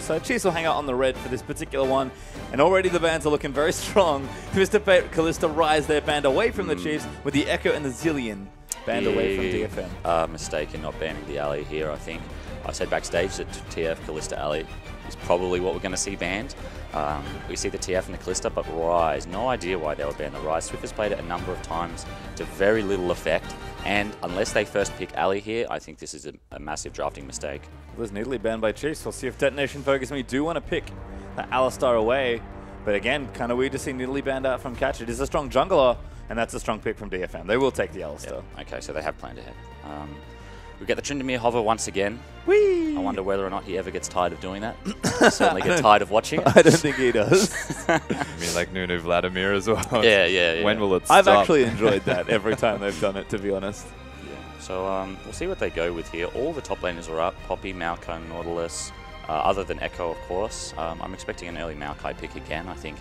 So Chiefs will hang out on the red for this particular one, and already the bans are looking very strong. Twisted Fate, Kalista, Ryze, their banned away from the Chiefs, with the Echo and the Zillion banned away from DFM. Mistake in not banning the alley here, I think. I said backstage that TF, Kalista, alley is probably what we're going to see banned. We see the TF and the Kalista, but Ryze, no idea why they were banned. The Ryze, Swift has played it a number of times to very little effect, and unless they first pick Ally here, I think this is a massive drafting mistake. Well, there's Nidalee banned by Chiefs. We'll see if Detonation Focus, and we do want to pick that Alistar away, but again, kind of weird to see Nidalee banned out from catch. It is a strong jungler, and that's a strong pick from DFM. They will take the Alistar. Yep. Okay, so they have planned ahead. We get the Tryndamere hover once again. Whee! I wonder whether or not he ever gets tired of doing that. I certainly get tired of watching it. I don't think he does. I mean, like Nunu Vladimir as well. Yeah. When will it stop? I've actually enjoyed that every time they've done it, to be honest. Yeah. So we'll see what they go with here. All the top laners are up. Poppy, Maokai, Nautilus, other than Echo, of course. I'm expecting an early Maokai pick again, I think.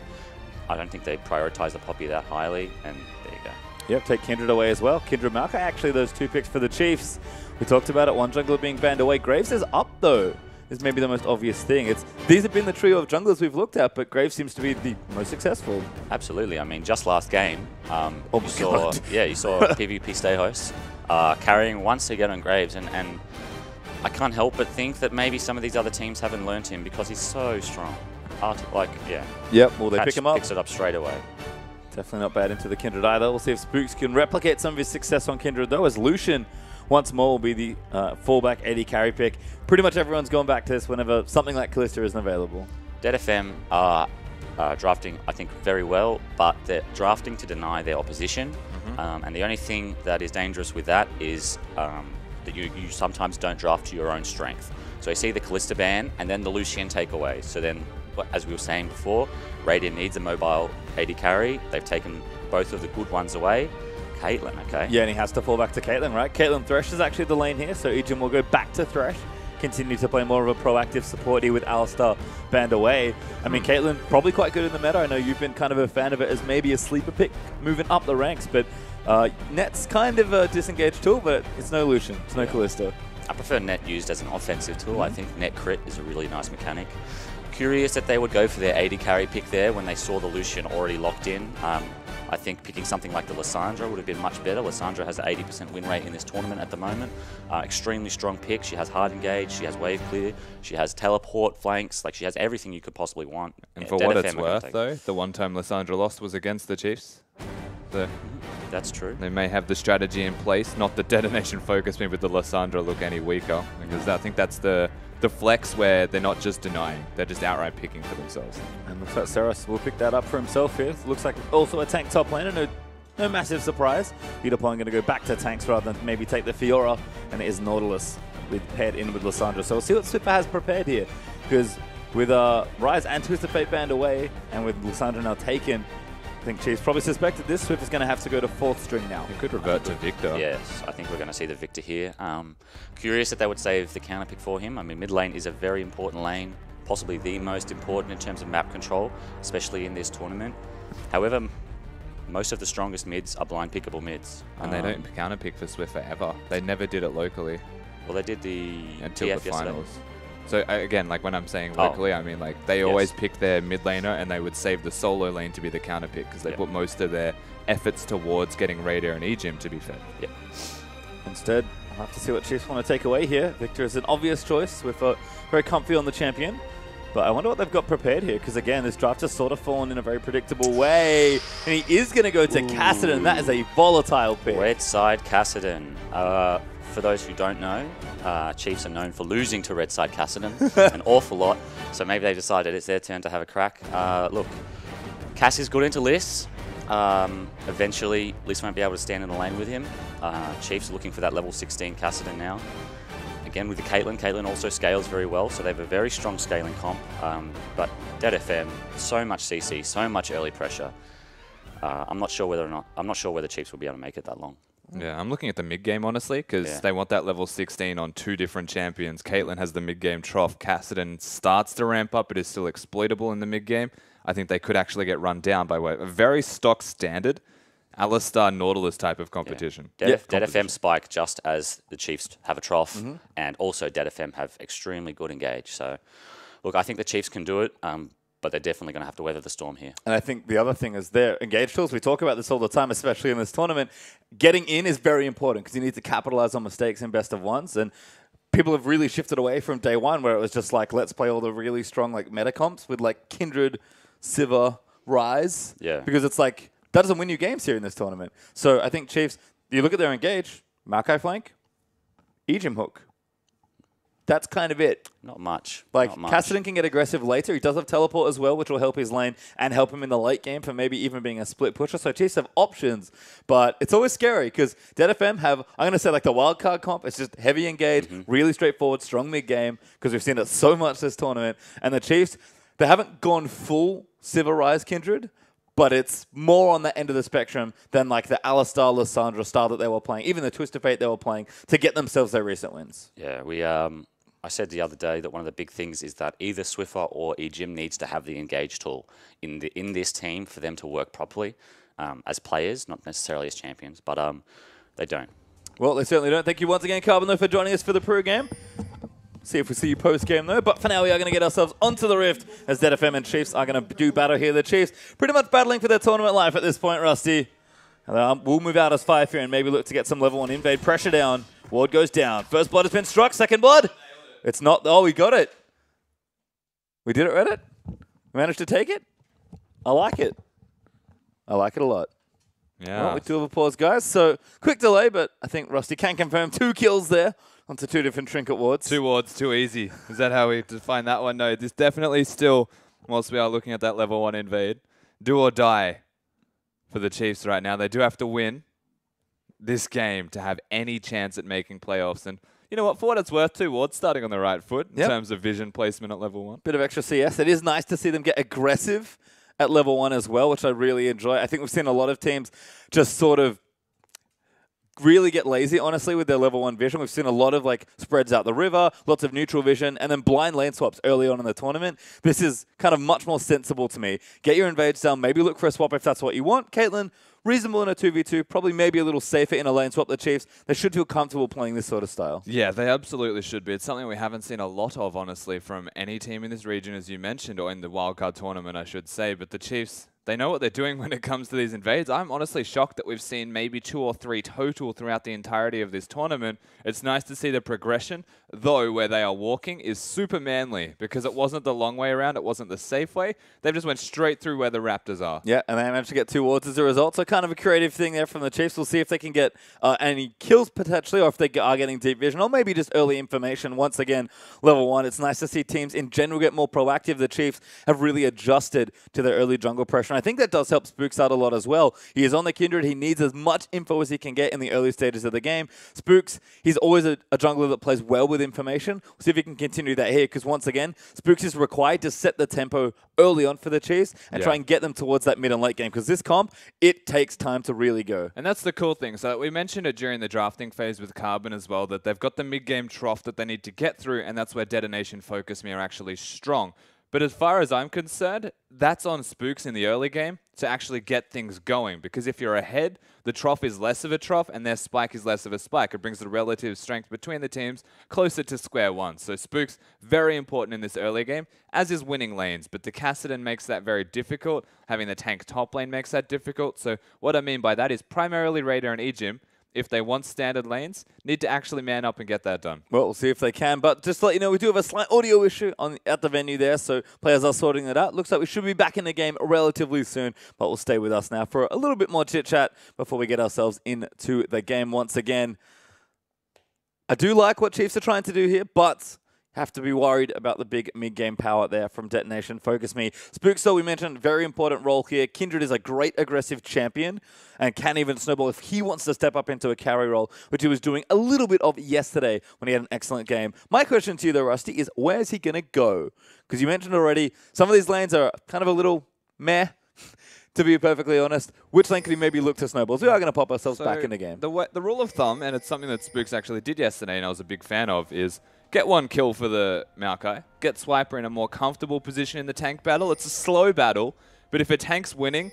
I don't think they prioritize the Poppy that highly, and there you go. Yep, take Kindred away as well. Kindred, Maokai, actually those two picks for the Chiefs. We talked about it, one jungler being banned away. Graves is up though. Is maybe the most obvious thing. These have been the trio of junglers we've looked at, but Graves seems to be the most successful. Absolutely. I mean, just last game, you saw PvP stay hosts carrying once again on Graves, and I can't help but think that maybe some of these other teams haven't learned him because he's so strong. Yep, well, they pick him up. Picks it up straight away. Definitely not bad into the Kindred either. We'll see if Spooks can replicate some of his success on Kindred, though, as Lucian once more will be the fallback AD carry pick. Pretty much everyone's gone back to this whenever something like Kalista isn't available. DFM are drafting, I think, very well, but they're drafting to deny their opposition. And the only thing that is dangerous with that is that you sometimes don't draft to your own strength. So you see the Kalista ban and then the Lucian takeaway. So then, as we were saying before, Radiant needs a mobile AD carry. They've taken both of the good ones away. Caitlyn, okay. Yeah, and he has to fall back to Caitlyn, right? Caitlyn Thresh is actually the lane here, so Ejin will go back to Thresh, continue to play more of a proactive support here with Alistar banned away. I mean, Caitlyn probably quite good in the meta. I know you've been kind of a fan of it as maybe a sleeper pick moving up the ranks, but Net's kind of a disengaged tool, but it's no Lucian, it's no Kalista. I prefer Net used as an offensive tool. I think Net crit is a really nice mechanic. Curious that they would go for their AD carry pick there when they saw the Lucian already locked in. I think picking something like the Lissandra would have been much better. Lissandra has an 80% win rate in this tournament at the moment. Extremely strong pick. She has hard engage, she has wave clear, she has teleport, flanks, like she has everything you could possibly want. And for what it's worth though, the one time Lissandra lost was against the Chiefs. So that's true. They may have the strategy in place, not the Detonation Focus me with the Lissandra look any weaker, because I think that's the flex where they're not just denying, they're just outright picking for themselves. And looks like Saras will pick that up for himself here. Looks like also a tank top laner, no massive surprise. Peter Pong going to go back to tanks rather than maybe take the Fiora, and it is Nautilus paired in with Lissandra. So we'll see what Swiffer has prepared here, because with Ryze and Twisted Fate banned away, and with Lissandra now taken, I think Chiefs probably suspected this. Swift is going to have to go to fourth string now. It could revert to Victor. Yes, I think we're going to see the Victor here. Curious that they would save the counter pick for him. I mean, mid lane is a very important lane, possibly the most important in terms of map control, especially in this tournament. However, most of the strongest mids are blind pickable mids. And they don't counter pick for Swift forever. They never did it locally. Well, they did the until TF the finals. Yesterday. So again, like when I'm saying locally, I mean like they always pick their mid laner and they would save the solo lane to be the counter pick because they put most of their efforts towards getting Raider and E-Gym to be fair. Yep. Instead, I'll have to see what Chiefs want to take away here. Victor is an obvious choice. We're very comfy on the champion. But I wonder what they've got prepared here, because again, this draft has sort of fallen in a very predictable way. And he is going to go to Kassadin. That is a volatile pick. Red side Kassadin. For those who don't know, Chiefs are known for losing to red side Kassadin an awful lot. So maybe they decided it's their turn to have a crack. Look, Cass is good into Liss. Eventually, Liss won't be able to stand in the lane with him. Chiefs are looking for that level 16 Kassadin now. Again, with the Caitlyn, Caitlyn also scales very well, so they have a very strong scaling comp. But DFM, so much CC, so much early pressure. I'm not sure whether Chiefs will be able to make it that long. Yeah, I'm looking at the mid game honestly, because they want that level 16 on two different champions. Caitlyn has the mid game trough. Kassadin starts to ramp up, but is still exploitable in the mid game. I think they could actually get run down by a very stock standard Alistar Nautilus type of competition. DFM spike just as the Chiefs have a trough, and also DFM have extremely good engage. So look, I think the Chiefs can do it, but they're definitely going to have to weather the storm here. And I think the other thing is their engage tools. We talk about this all the time, especially in this tournament. Getting in is very important because you need to capitalize on mistakes in best of ones. And people have really shifted away from day one where it was just like, let's play all the really strong like meta comps with like Kindred, Sivir, Ryze. Yeah. Because it's like, that doesn't win you games here in this tournament. So I think Chiefs, you look at their engage, Maokai flank, Ejim hook. That's kind of it. Not much. Like, Kassadin can get aggressive later. He does have teleport as well, which will help his lane and help him in the late game for maybe even being a split pusher. So Chiefs have options, but it's always scary because DFM have, I'm going to say like the wildcard comp. It's just heavy engage, really straightforward, strong mid game because we've seen it so much this tournament. And the Chiefs, they haven't gone full Civilize Kindred, but it's more on the end of the spectrum than like the Alistar, Lissandra style that they were playing, even the Twisted Fate they were playing to get themselves their recent wins. Yeah, we... I said the other day that one of the big things is that either Swiffer or Ejim needs to have the engage tool in this team for them to work properly as players, not necessarily as champions, but they don't. Well, they certainly don't. Thank you once again, Carbon, though, for joining us for the pre-game. See if we see you post-game, though. But for now, we are going to get ourselves onto the Rift as DFM and Chiefs are going to do battle here. The Chiefs pretty much battling for their tournament life at this point, Rusty. We'll move out as Fire Fear and maybe look to get some level 1 invade. Pressure down. Ward goes down. First blood has been struck. Second blood. It's not... Oh, we got it. We did it, Reddit. We managed to take it. I like it. I like it a lot. Yeah. Well, we do have applause, guys. So, quick delay, but I think Rusty can confirm 2 kills there onto 2 different Trinket wards. 2 wards, too easy. Is that how we define that one? No, this definitely still, whilst we are looking at that level 1 invade, do or die for the Chiefs right now. They do have to win this game to have any chance at making playoffs. And you know what, for what it's worth, 2 wards starting on the right foot in terms of vision placement at level 1. Bit of extra CS. It is nice to see them get aggressive at level 1 as well, which I really enjoy. I think we've seen a lot of teams just sort of really get lazy, honestly, with their level 1 vision. We've seen a lot of like spreads out the river, lots of neutral vision, and then blind lane swaps early on in the tournament. This is kind of much more sensible to me. Get your invades down, maybe look for a swap if that's what you want. Caitlyn, reasonable in a 2v2, probably maybe a little safer in a lane swap. The Chiefs, they should feel comfortable playing this sort of style. Yeah, they absolutely should be. It's something we haven't seen a lot of, honestly, from any team in this region, as you mentioned, or in the wildcard tournament, I should say. But the Chiefs, they know what they're doing when it comes to these invades. I'm honestly shocked that we've seen maybe 2 or 3 total throughout the entirety of this tournament. It's nice to see the progression, though, where they are walking is super manly because it wasn't the long way around. It wasn't the safe way. They just went straight through where the Raptors are. Yeah, and they managed to get 2 wards as a result. So kind of a creative thing there from the Chiefs. We'll see if they can get any kills potentially or if they are getting deep vision or maybe just early information. Once again, level 1. It's nice to see teams in general get more proactive. The Chiefs have really adjusted to their early jungle pressure. And I think that does help Spooks out a lot as well. He is on the Kindred. He needs as much info as he can get in the early stages of the game. Spooks, he's always a jungler that plays well with information. We'll see if he can continue that here because, once again, Spooks is required to set the tempo early on for the Chiefs and try and get them towards that mid and late game because this comp, it takes time to really go. And that's the cool thing. So we mentioned it during the drafting phase with Carbon as well, that they've got the mid-game trough that they need to get through, and that's where Detonation, Focus Me are actually strong. But as far as I'm concerned, that's on Spooks in the early game to actually get things going. Because if you're ahead, the trough is less of a trough and their spike is less of a spike. It brings the relative strength between the teams closer to square one. So Spooks, very important in this early game, as is winning lanes. But the Kassadin makes that very difficult. Having the tank top lane makes that difficult. So what I mean by that is primarily Raider and Ejim, if they want standard lanes, need to actually man up and get that done. Well, we'll see if they can. But just to let you know, we do have a slight audio issue at the venue there, so players are sorting it out. Looks like we should be back in the game relatively soon, but we'll stay with us now for a little bit more chit-chat before we get ourselves into the game once again. I do like what Chiefs are trying to do here, but have to be worried about the big mid-game power there from Detonation, Focus Me. Spooks, though, we mentioned, very important role here. Kindred is a great aggressive champion and can even snowball if he wants to step up into a carry role, which he was doing a little bit of yesterday when he had an excellent game. My question to you, though, Rusty, is where's he going to go? Because you mentioned already, some of these lanes are kind of a little meh, to be perfectly honest. Which lane could he maybe look to snowballs? We are going to pop ourselves back in the game. The rule of thumb, and it's something that Spooks actually did yesterday and I was a big fan of, is get 1 kill for the Maokai, get Swiper in a more comfortable position in the tank battle. It's a slow battle, but if a tank's winning,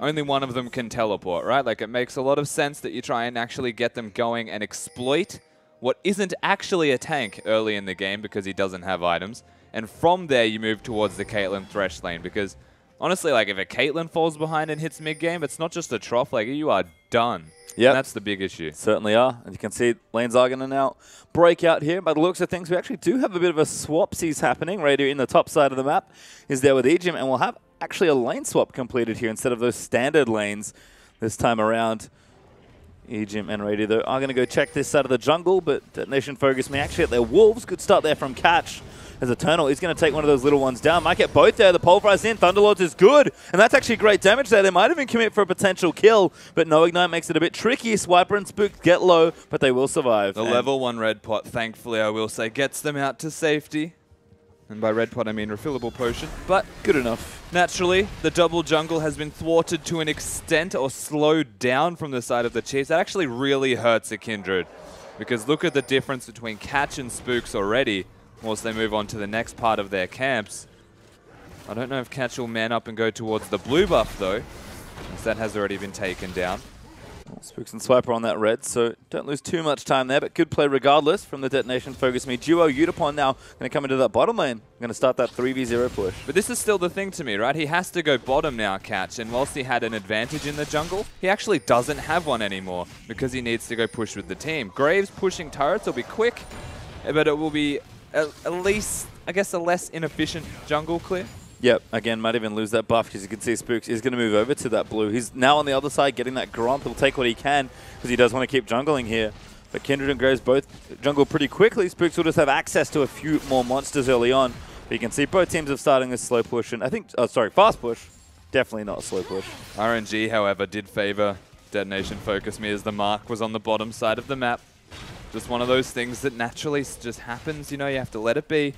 only one of them can teleport, right? Like, it makes a lot of sense that you try and actually get them going and exploit what isn't actually a tank early in the game because he doesn't have items, And from there, you move towards the Caitlyn Thresh lane because, honestly, like if a Caitlyn falls behind and hits mid-game, it's not just a trough. Like you are done. Yeah, that's the big issue. Certainly are. And you can see lanes are going to now break out here. By the looks of things, we actually do have a bit of a swapsies happening. Raidu in the top side of the map is there with Egym, and we'll have actually a lane swap completed here instead of those standard lanes this time around. Egym and Raidu, though, are going to go check this side of the jungle, but Detonation Focus may actually at their wolves. Good start there from Catch. As Eternal, he's going to take one of those little ones down. Might get both there. The Pulverize in. Thunderlords is good. And that's actually great damage there. They might even commit for a potential kill, but no Ignite makes it a bit tricky. Swiper and Spook get low, but they will survive. The level 1 Red Pot, thankfully, I will say, gets them out to safety. And by Red Pot, I mean Refillable Potion, but good enough. Naturally, the double jungle has been thwarted to an extent or slowed down from the side of the Chiefs. That actually really hurts a Kindred, because look at the difference between Catch and Spooks already. Once they move on to the next part of their camps. I don't know if Catch will man up and go towards the blue buff, though, as that has already been taken down. Spooks and Swiper on that red, so don't lose too much time there, but good play regardless from the Detonation Focus Me duo. Utapon now going to come into that bottom lane. Going to start that 3v0 push. But this is still the thing to me, right? He has to go bottom now, Catch, and whilst he had an advantage in the jungle, he actually doesn't have one anymore because he needs to go push with the team. Graves pushing turrets will be quick, but it will be at least, I guess, a less inefficient jungle clear. Yep, again, might even lose that buff because you can see Spooks is going to move over to that blue. He's now on the other side getting that grump. He'll take what he can because he does want to keep jungling here. But Kindred and Graves both jungle pretty quickly. Spooks will just have access to a few more monsters early on. But you can see both teams are starting this slow push. And I think, oh, sorry, fast push. Definitely not a slow push. RNG, however, did favor Detonation Focus Me as the mark was on the bottom side of the map. Just one of those things that naturally just happens, you know, you have to let it be.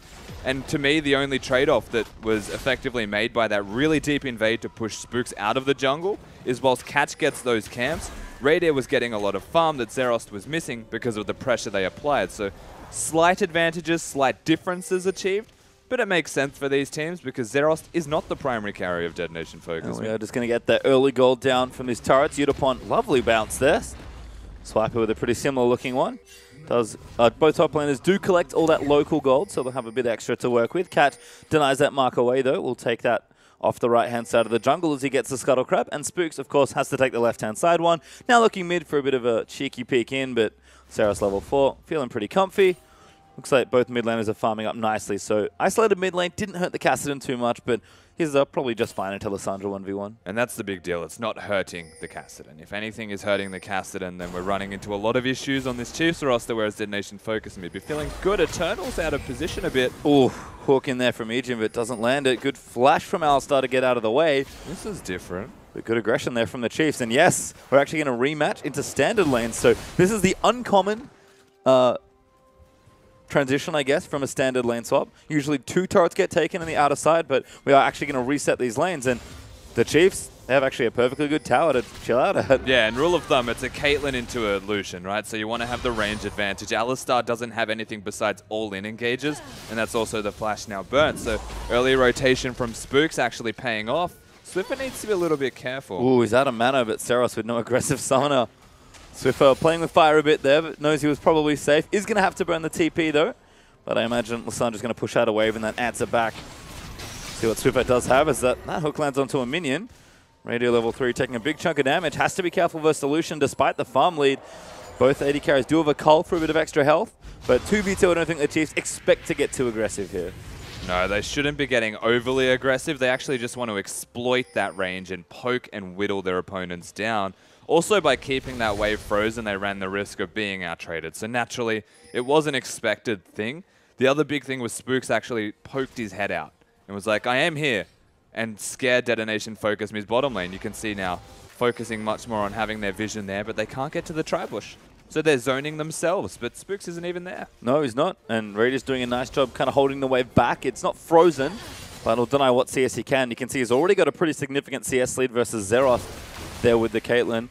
And to me, the only trade-off that was effectively made by that really deep invade to push Spooks out of the jungle is whilst Catch gets those camps, Raidir was getting a lot of farm that Zerost was missing because of the pressure they applied. So slight advantages, slight differences achieved, but it makes sense for these teams because Zerost is not the primary carry of Detonation Focus. And we are just going to get that early gold down from these turrets. Utapon, lovely bounce there. Swiper with a pretty similar looking one. Does both top laners do collect all that local gold, so they'll have a bit extra to work with. Cat denies that mark away, though. We'll take that off the right-hand side of the jungle as he gets the Scuttle Crab. And Spooks, of course, has to take the left-hand side one. Now looking mid for a bit of a cheeky peek in, but Zerost level 4, feeling pretty comfy. Looks like both mid laners are farming up nicely, so isolated mid lane didn't hurt the Kassadin too much, but his are probably just fine until Lissandra 1v1. And that's the big deal. It's not hurting the Kassadin. If anything is hurting the Kassadin, then we're running into a lot of issues on this Chiefs roster, whereas Detonation Focus Mid be feeling good. Eternal's out of position a bit. Ooh, hook in there from Egym, but doesn't land it. Good flash from Alistar to get out of the way. This is different. But good aggression there from the Chiefs, and yes, we're actually going to rematch into standard lanes, so this is the uncommon transition, I guess, from a standard lane swap. Usually two turrets get taken in the outer side, but we are actually going to reset these lanes, and the Chiefs, they have actually a perfectly good tower to chill out at. Yeah, and rule of thumb, it's a Caitlyn into a Lucian, right? So you want to have the range advantage. Alistar doesn't have anything besides all-in engages, and that's also the flash now burnt. So early rotation from Spooks actually paying off. Swiffer needs to be a little bit careful. Ooh, he's out of mana, but Zerost with no aggressive summoner. Swiffer playing with fire a bit there, but knows he was probably safe. Is going to have to burn the TP, though. But I imagine Lissandra's going to push out a wave and then answer back. See what Swiffer does have is that hook lands onto a minion. Raidir level 3 taking a big chunk of damage. Has to be careful versus Lucian despite the farm lead. Both AD carries do have a cull for a bit of extra health. But 2v2, I don't think the Chiefs expect to get too aggressive here. No, they shouldn't be getting overly aggressive. They actually just want to exploit that range and poke and whittle their opponents down. Also, by keeping that wave frozen, they ran the risk of being outtraded. So naturally, it was an expected thing. The other big thing was Spooks actually poked his head out and was like, I am here, and scared Detonation Focus Me's bottom lane. You can see now, focusing much more on having their vision there, but they can't get to the tri-bush. So they're zoning themselves, but Spooks isn't even there. No, he's not, and Raidir's doing a nice job kind of holding the wave back. It's not frozen, but he'll deny what CS he can. You can see he's already got a pretty significant CS lead versus Zerost there with the Caitlyn.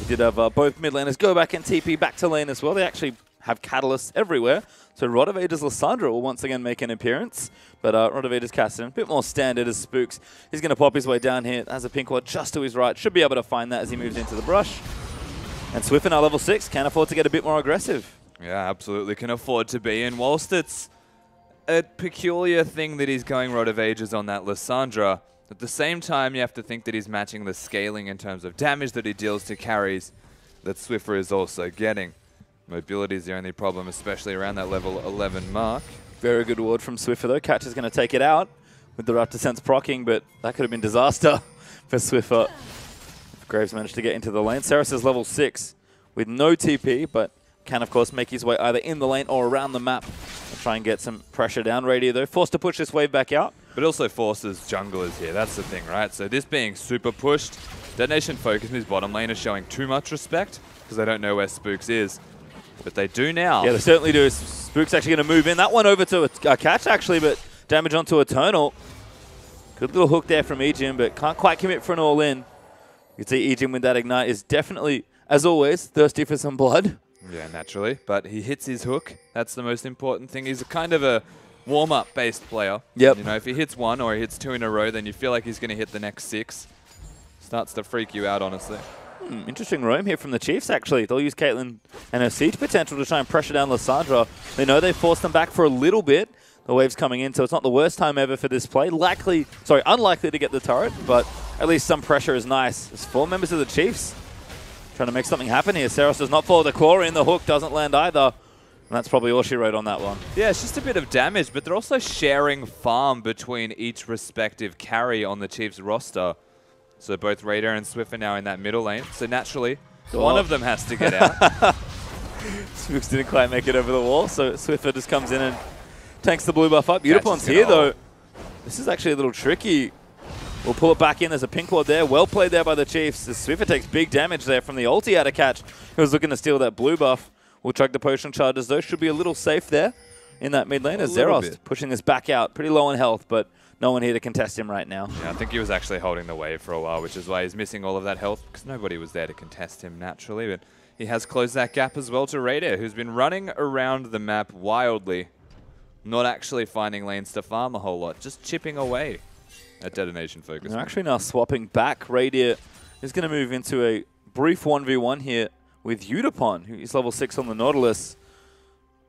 We did have both mid laners go back and TP back to lane as well. They actually have catalysts everywhere. So Rod of Ages Lissandra will once again make an appearance. But Rod of Ages Kassadin, a bit more standard as Spooks. He's going to pop his way down here. Has a pink ward just to his right. Should be able to find that as he moves into the brush. And Swift in our level 6 can afford to get a bit more aggressive. Yeah, absolutely can afford to be. And whilst it's a peculiar thing that he's going Rod of Ages on that Lissandra. At the same time, you have to think that he's matching the scaling in terms of damage that he deals to carries that Swiffer is also getting. Mobility is the only problem, especially around that level 11 mark. Very good ward from Swiffer though. Catch is going to take it out with the Raptor Sense procking, but that could have been disaster for Swiffer. Graves managed to get into the lane. Saris is level 6 with no TP, but can of course make his way either in the lane or around the map and try and get some pressure down. Radio though, forced to push this wave back out. But also forces junglers here, that's the thing, right? So this being super pushed, Detonation Focus in his bottom lane is showing too much respect because they don't know where Spooks is. But they do now. Yeah, they certainly do. Spook's actually going to move in. That one over to a catch, actually, but damage onto Eternal. Good little hook there from Ejin, but can't quite commit for an all-in. You can see Ejin with that Ignite is definitely, as always, thirsty for some blood. Yeah, naturally. But he hits his hook. That's the most important thing. He's a kind of a warm-up based player. Yep. You know, if he hits one or he hits two in a row, then you feel like he's going to hit the next 6. Starts to freak you out, honestly. Interesting roam here from the Chiefs, actually. They'll use Caitlyn and her siege potential to try and pressure down Lissandra. They know they forced them back for a little bit. The wave's coming in, so it's not the worst time ever for this play. Unlikely to get the turret, but at least some pressure is nice. There's 4 members of the Chiefs trying to make something happen here. Saris does not follow the core in. The hook doesn't land either. And that's probably all she wrote on that one. Yeah, it's just a bit of damage, but they're also sharing farm between each respective carry on the Chiefs roster. So both Raider and Swiffer now in that middle lane. So naturally, one of them has to get out. Spooks didn't quite make it over the wall, so Swiffer just comes in and tanks the blue buff up. Unipon's here though. This is actually a little tricky. We'll pull it back in. There's a pink ward there. Well played there by the Chiefs. Swiffer takes big damage there from the ulti out of catch. He was looking to steal that blue buff. We'll chug the potion charges though. Should be a little safe there in that mid lane as Zeros pushing this back out. Pretty low on health, but no one here to contest him right now. Yeah, I think he was actually holding the wave for a while, which is why he's missing all of that health, because nobody was there to contest him naturally. But he has closed that gap as well to Raider, who's been running around the map wildly, not actually finding lanes to farm a whole lot, just chipping away at Detonation Focus. They're actually now swapping back. Raider is going to move into a brief 1v1 here with Utapon, who is level 6 on the Nautilus.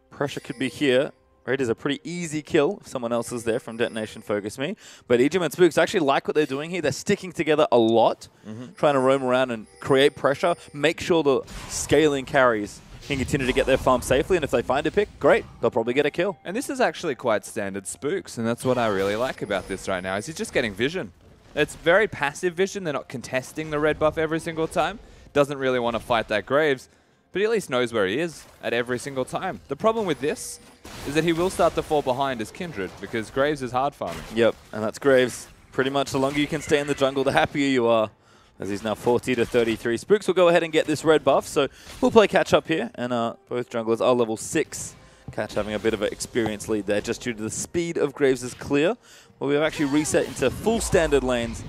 Pressure could be here. Raider's a pretty easy kill if someone else is there from Detonation Focus Me. But Ejim and Spooks actually like what they're doing here. They're sticking together a lot, trying to roam around and create pressure, make sure the scaling carries can continue to get their farm safely. And if they find a pick, great, they'll probably get a kill. And this is actually quite standard Spooks, and that's what I really like about this right now, is he's just getting vision. It's very passive vision. They're not contesting the red buff every single time. Doesn't really want to fight that Graves, but he at least knows where he is at every single time. The problem with this is that he will start to fall behind as Kindred, because Graves is hard farming. Yep, and that's Graves. Pretty much the longer you can stay in the jungle, the happier you are, as he's now 40 to 33. Spooks will go ahead and get this red buff, so we'll play catch up here, and both junglers are level 6. Catch having a bit of an experience lead there, just due to the speed of Graves' clear. Well, we've actually reset into full standard lanes,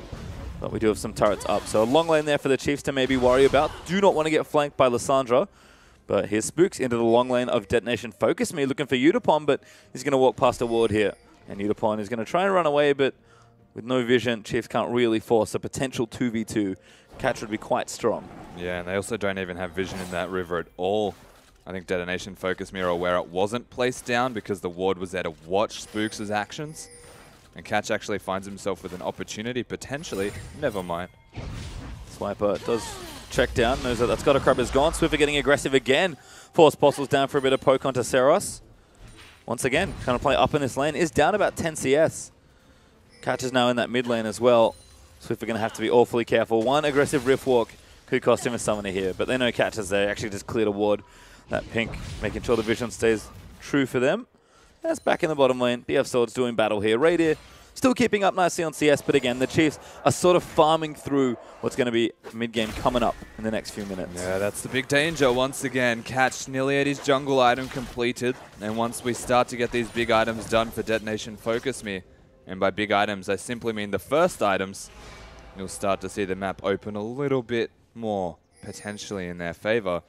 but we do have some turrets up. So a long lane there for the Chiefs to maybe worry about. Do not want to get flanked by Lissandra. But here's Spooks into the long lane of Detonation Focus Me, looking for Utapon, but he's going to walk past a ward here. And Utapon is going to try and run away, but with no vision, Chiefs can't really force a potential 2v2. Catch would be quite strong. Yeah, and they also don't even have vision in that river at all. I think Detonation Focus Me are aware it wasn't placed down because the ward was there to watch Spooks' actions. And Catch actually finds himself with an opportunity, potentially. Never mind. Swiper does check down, knows that Scudder Crab is gone. Swiffer getting aggressive again. Force Postles down for a bit of poke onto Saros. Once again, trying to play up in this lane. Is down about 10 CS. Catch is now in that mid lane as well. Swiffer going to have to be awfully careful. One aggressive Riftwalk could cost him a summoner here, but they know Catch is there. Actually just cleared a ward. That pink, making sure the vision stays true for them. That's back in the bottom lane. DF Swords doing battle here. Raider still keeping up nicely on CS, but again, the Chiefs are sort of farming through what's going to be mid-game coming up in the next few minutes. Yeah, that's the big danger once again. Catch nearly at his jungle item completed, and once we start to get these big items done for Detonation Focus Me, and by big items, I simply mean the first items, you'll start to see the map open a little bit more, potentially in their favor,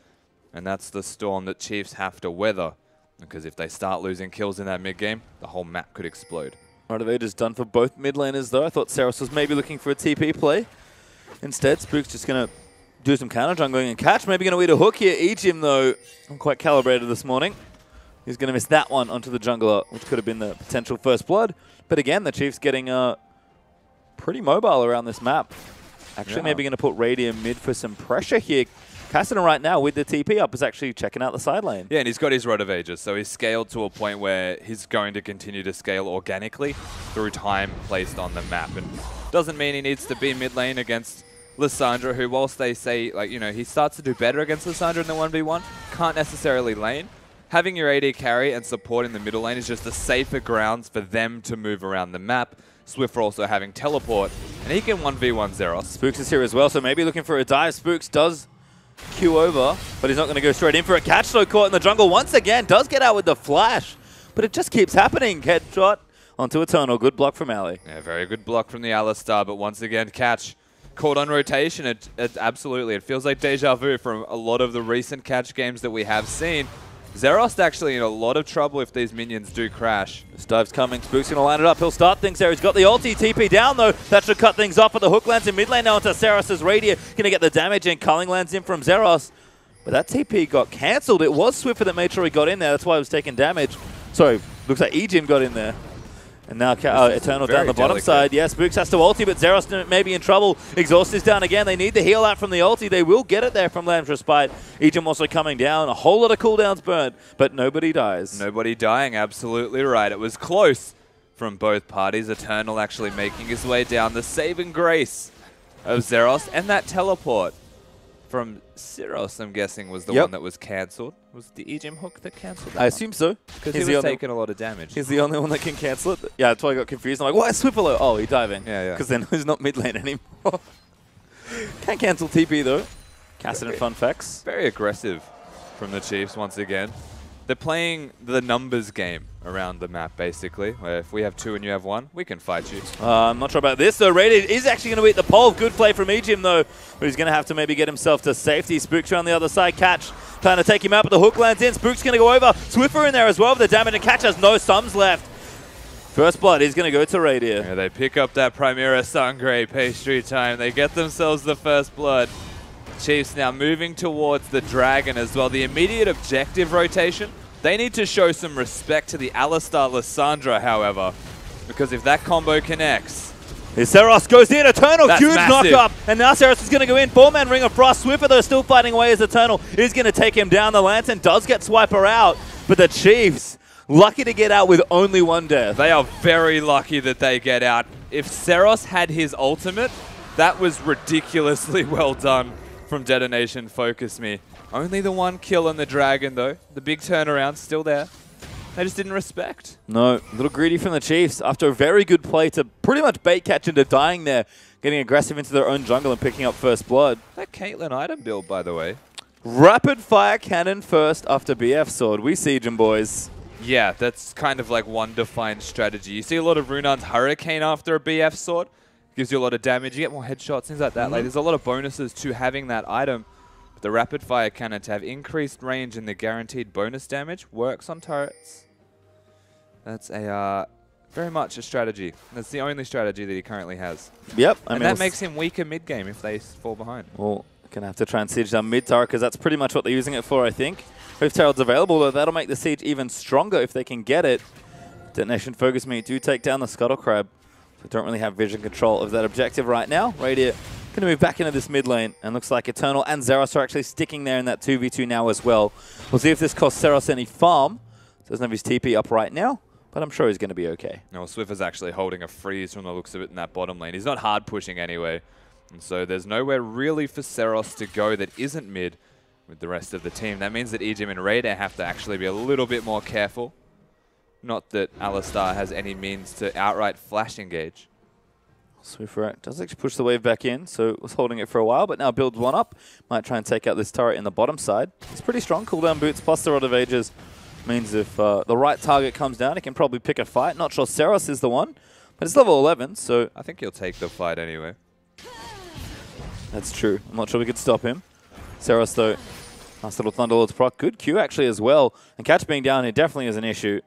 and that's the storm that Chiefs have to weather, because if they start losing kills in that mid-game, the whole map could explode. Rod of Ages done for both mid laners though. I thought Saros was maybe looking for a TP play. Instead, Spook's just going to do some counter jungling and Catch. Maybe going to eat a hook here. Ejim though, I'm quite calibrated this morning. He's going to miss that one onto the jungler, which could have been the potential first blood. But again, the Chiefs getting pretty mobile around this map. Actually, maybe going to put Radiant mid for some pressure here. Kassadin right now with the TP up is actually checking out the side lane. Yeah, and he's got his Rod of Ages, so he's scaled to a point where he's going to continue to scale organically through time placed on the map. And doesn't mean he needs to be mid lane against Lissandra, who, whilst they say, like, you know, he starts to do better against Lissandra in the 1v1, can't necessarily lane. Having your AD carry and support in the middle lane is just the safer grounds for them to move around the map. Swiffer also having teleport, and he can 1v1 Xeroth. Spooks is here as well, so maybe looking for a dive. Spooks does Q over, but he's not going to go straight in for a catch. Though caught in the jungle once again, does get out with the flash, but it just keeps happening. Headshot onto Eternal. Good block from Ali. Yeah, very good block from the Alistar, but once again, catch caught on rotation. It feels like deja vu from a lot of the recent catch games that we have seen. Xeroth's actually in a lot of trouble if these minions do crash. This dive's coming. Spook's going to line it up. He'll start things there. He's got the ulti TP down, though. That should cut things off. But the hook lands in mid lane now onto Xeroth's Radiant. Going to get the damage, and culling lands in from Xeroth. But that TP got cancelled. It was Swiffer that made sure he got in there. That's why he was taking damage. Sorry, looks like Ejim got in there. And now Eternal down the bottom side. Yeah, Spooks has to ulti, but Xeroth may be in trouble. Exhaust is down again. They need the heal out from the ulti. They will get it there from Lamb's Respite. Ejim also coming down. A whole lot of cooldowns burned, but nobody dies. Nobody dying, absolutely right. It was close from both parties. Eternal actually making his way down. The saving grace of Xeroth and that teleport from Xeroth, I'm guessing, was the one that was cancelled. Was it the Ejim hook that cancelled that? I assume so. Because he was taking a lot of damage. He's the only one that can cancel it. Yeah, that's why I got confused. I'm like, why is Swiffer? Oh, he's diving. Yeah, yeah. Because then he's not mid lane anymore. Can't cancel TP, though. Kassadin and fun facts. Very aggressive from the Chiefs once again. They're playing the numbers game around the map, basically, where if we have two and you have one, we can fight you. I'm not sure about this, though. Raided is actually going to beat the pole. Good play from Ejim, though, but he's going to have to maybe get himself to safety. Spooks around the other side. Catch trying to take him out, but the hook lands in. Spooks going to go over. Swiffer in there as well with the damage, and Catch has no sums left. First blood is going to go to Raided. Yeah, they pick up that Primera Sangre pastry time. They get themselves the first blood. Chiefs now moving towards the Dragon as well. The immediate objective rotation, they need to show some respect to the Alistar Lissandra, however, because if that combo connects... Xeroth goes in, Eternal, huge knock-up, and now Xeroth is going to go in. Four-man Ring of Frost, Swiffer, though, still fighting away as Eternal is going to take him down. The Lantern does get Swiper out, but the Chiefs, lucky to get out with only one death. They are very lucky that they get out. If Xeroth had his ultimate, that was ridiculously well done from Detonation. Focus me. Only the one kill on the Dragon, though. The big turnaround still there. They just didn't respect. No, a little greedy from the Chiefs after a very good play to pretty much bait Catch into dying there, getting aggressive into their own jungle and picking up first blood. That Caitlyn item build, by the way. Rapid Fire Cannon first after BF Sword. We siege them, boys. Yeah, that's kind of like one defined strategy. You see a lot of Runaan's Hurricane after a BF Sword. Gives you a lot of damage, you get more headshots, things like that. Like, there's a lot of bonuses to having that item. But the Rapid Fire Cannon to have increased range and the guaranteed bonus damage works on turrets. That's a very much a strategy. That's the only strategy that he currently has. Yep. I mean, that makes him weaker mid-game if they fall behind. Well, going to have to try and siege down mid-turret because that's pretty much what they're using it for, I think. If Herald's available, though, that'll make the siege even stronger if they can get it. Detonation Focus Me do take down the Scuttle Crab. We don't really have vision control of that objective right now. Radiant going to move back into this mid lane, and looks like Eternal and Xeroth are actually sticking there in that 2v2 now as well. We'll see if this costs Xeroth any farm. Doesn't have his TP up right now, but I'm sure he's going to be okay. No, well, Swiffer's actually holding a freeze from the looks of it in that bottom lane. He's not hard pushing anyway, and so there's nowhere really for Xeroth to go that isn't mid with the rest of the team. That means that Ejim and Raider have to actually be a little bit more careful. Not that Alistar has any means to outright flash engage. Swiffer does actually push the wave back in, so it was holding it for a while, but now builds one up. Might try and take out this turret in the bottom side. It's pretty strong. Cooldown boots plus the Rod of Ages means if the right target comes down, it can probably pick a fight. Not sure Xeroth is the one, but it's level 11, so... I think he'll take the fight anyway. That's true. I'm not sure we could stop him. Xeroth, though, nice little Thunderlord's proc. Good Q, actually, as well. And Catch being down here definitely is an issue.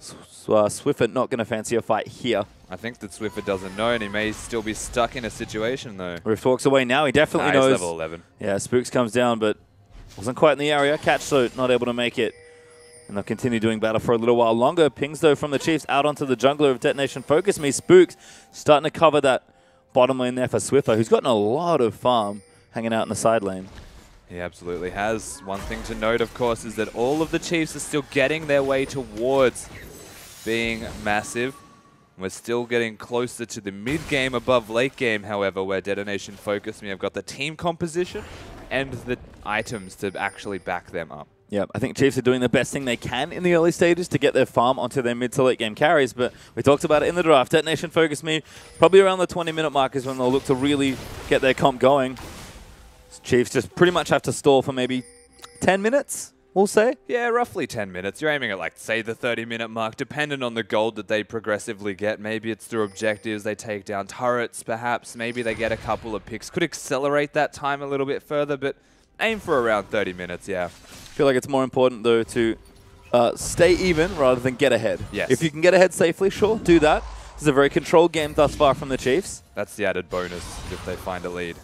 Swiffer not going to fancy a fight here. I think that Swiffer doesn't know, and he may still be stuck in a situation, though. Rift walks away now. He definitely knows. He's level 11. Yeah, Spooks comes down, but wasn't quite in the area. Catch, so not able to make it. And they'll continue doing battle for a little while longer. Pings, though, from the Chiefs out onto the jungler of Detonation. Focus Me, Spooks, starting to cover that bottom lane there for Swiffer, who's gotten a lot of farm hanging out in the side lane. He absolutely has. One thing to note, of course, is that all of the Chiefs are still getting their way towards being massive. We're still getting closer to the mid-game above late-game, however, where Detonation Focus Me have got the team composition and the items to actually back them up. Yeah, I think Chiefs are doing the best thing they can in the early stages to get their farm onto their mid to late game carries, but we talked about it in the draft. Detonation Focus Me, probably around the 20-minute mark is when they'll look to really get their comp going. Chiefs just pretty much have to stall for maybe 10 minutes, we'll say. Yeah, roughly 10 minutes. You're aiming at, like, say, the 30-minute mark, depending on the gold that they progressively get. Maybe it's through objectives. They take down turrets, perhaps. Maybe they get a couple of picks. Could accelerate that time a little bit further, but aim for around 30 minutes, yeah. I feel like it's more important, though, to stay even rather than get ahead. Yes. If you can get ahead safely, sure, do that. This is a very controlled game thus far from the Chiefs. That's the added bonus if they find a lead.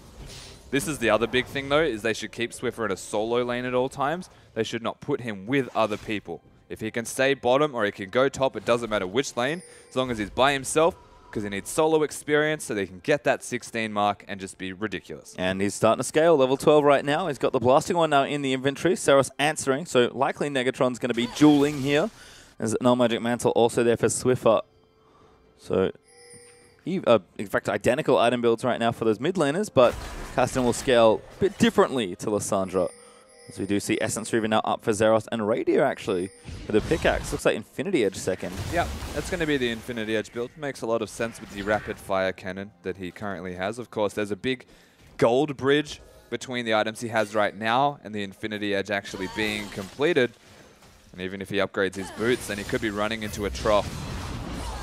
This is the other big thing, though, is they should keep Swiffer in a solo lane at all times. They should not put him with other people. If he can stay bottom or he can go top, it doesn't matter which lane, as long as he's by himself, because he needs solo experience so they can get that 16 mark and just be ridiculous. And he's starting to scale, level 12 right now. He's got the blasting one now in the inventory. Saros answering, so likely Negatron's going to be dueling here. There's an All-Magic Mantle also there for Swiffer. So, in fact, identical item builds right now for those mid laners, but Kassadin will scale a bit differently to Lissandra. As we do see Essence Reaver now up for Xeros and Radia, actually, for the pickaxe. Looks like Infinity Edge second. Yeah, that's going to be the Infinity Edge build. Makes a lot of sense with the Rapid Fire Cannon that he currently has. Of course, there's a big gold bridge between the items he has right now and the Infinity Edge actually being completed. And even if he upgrades his boots, then he could be running into a trough.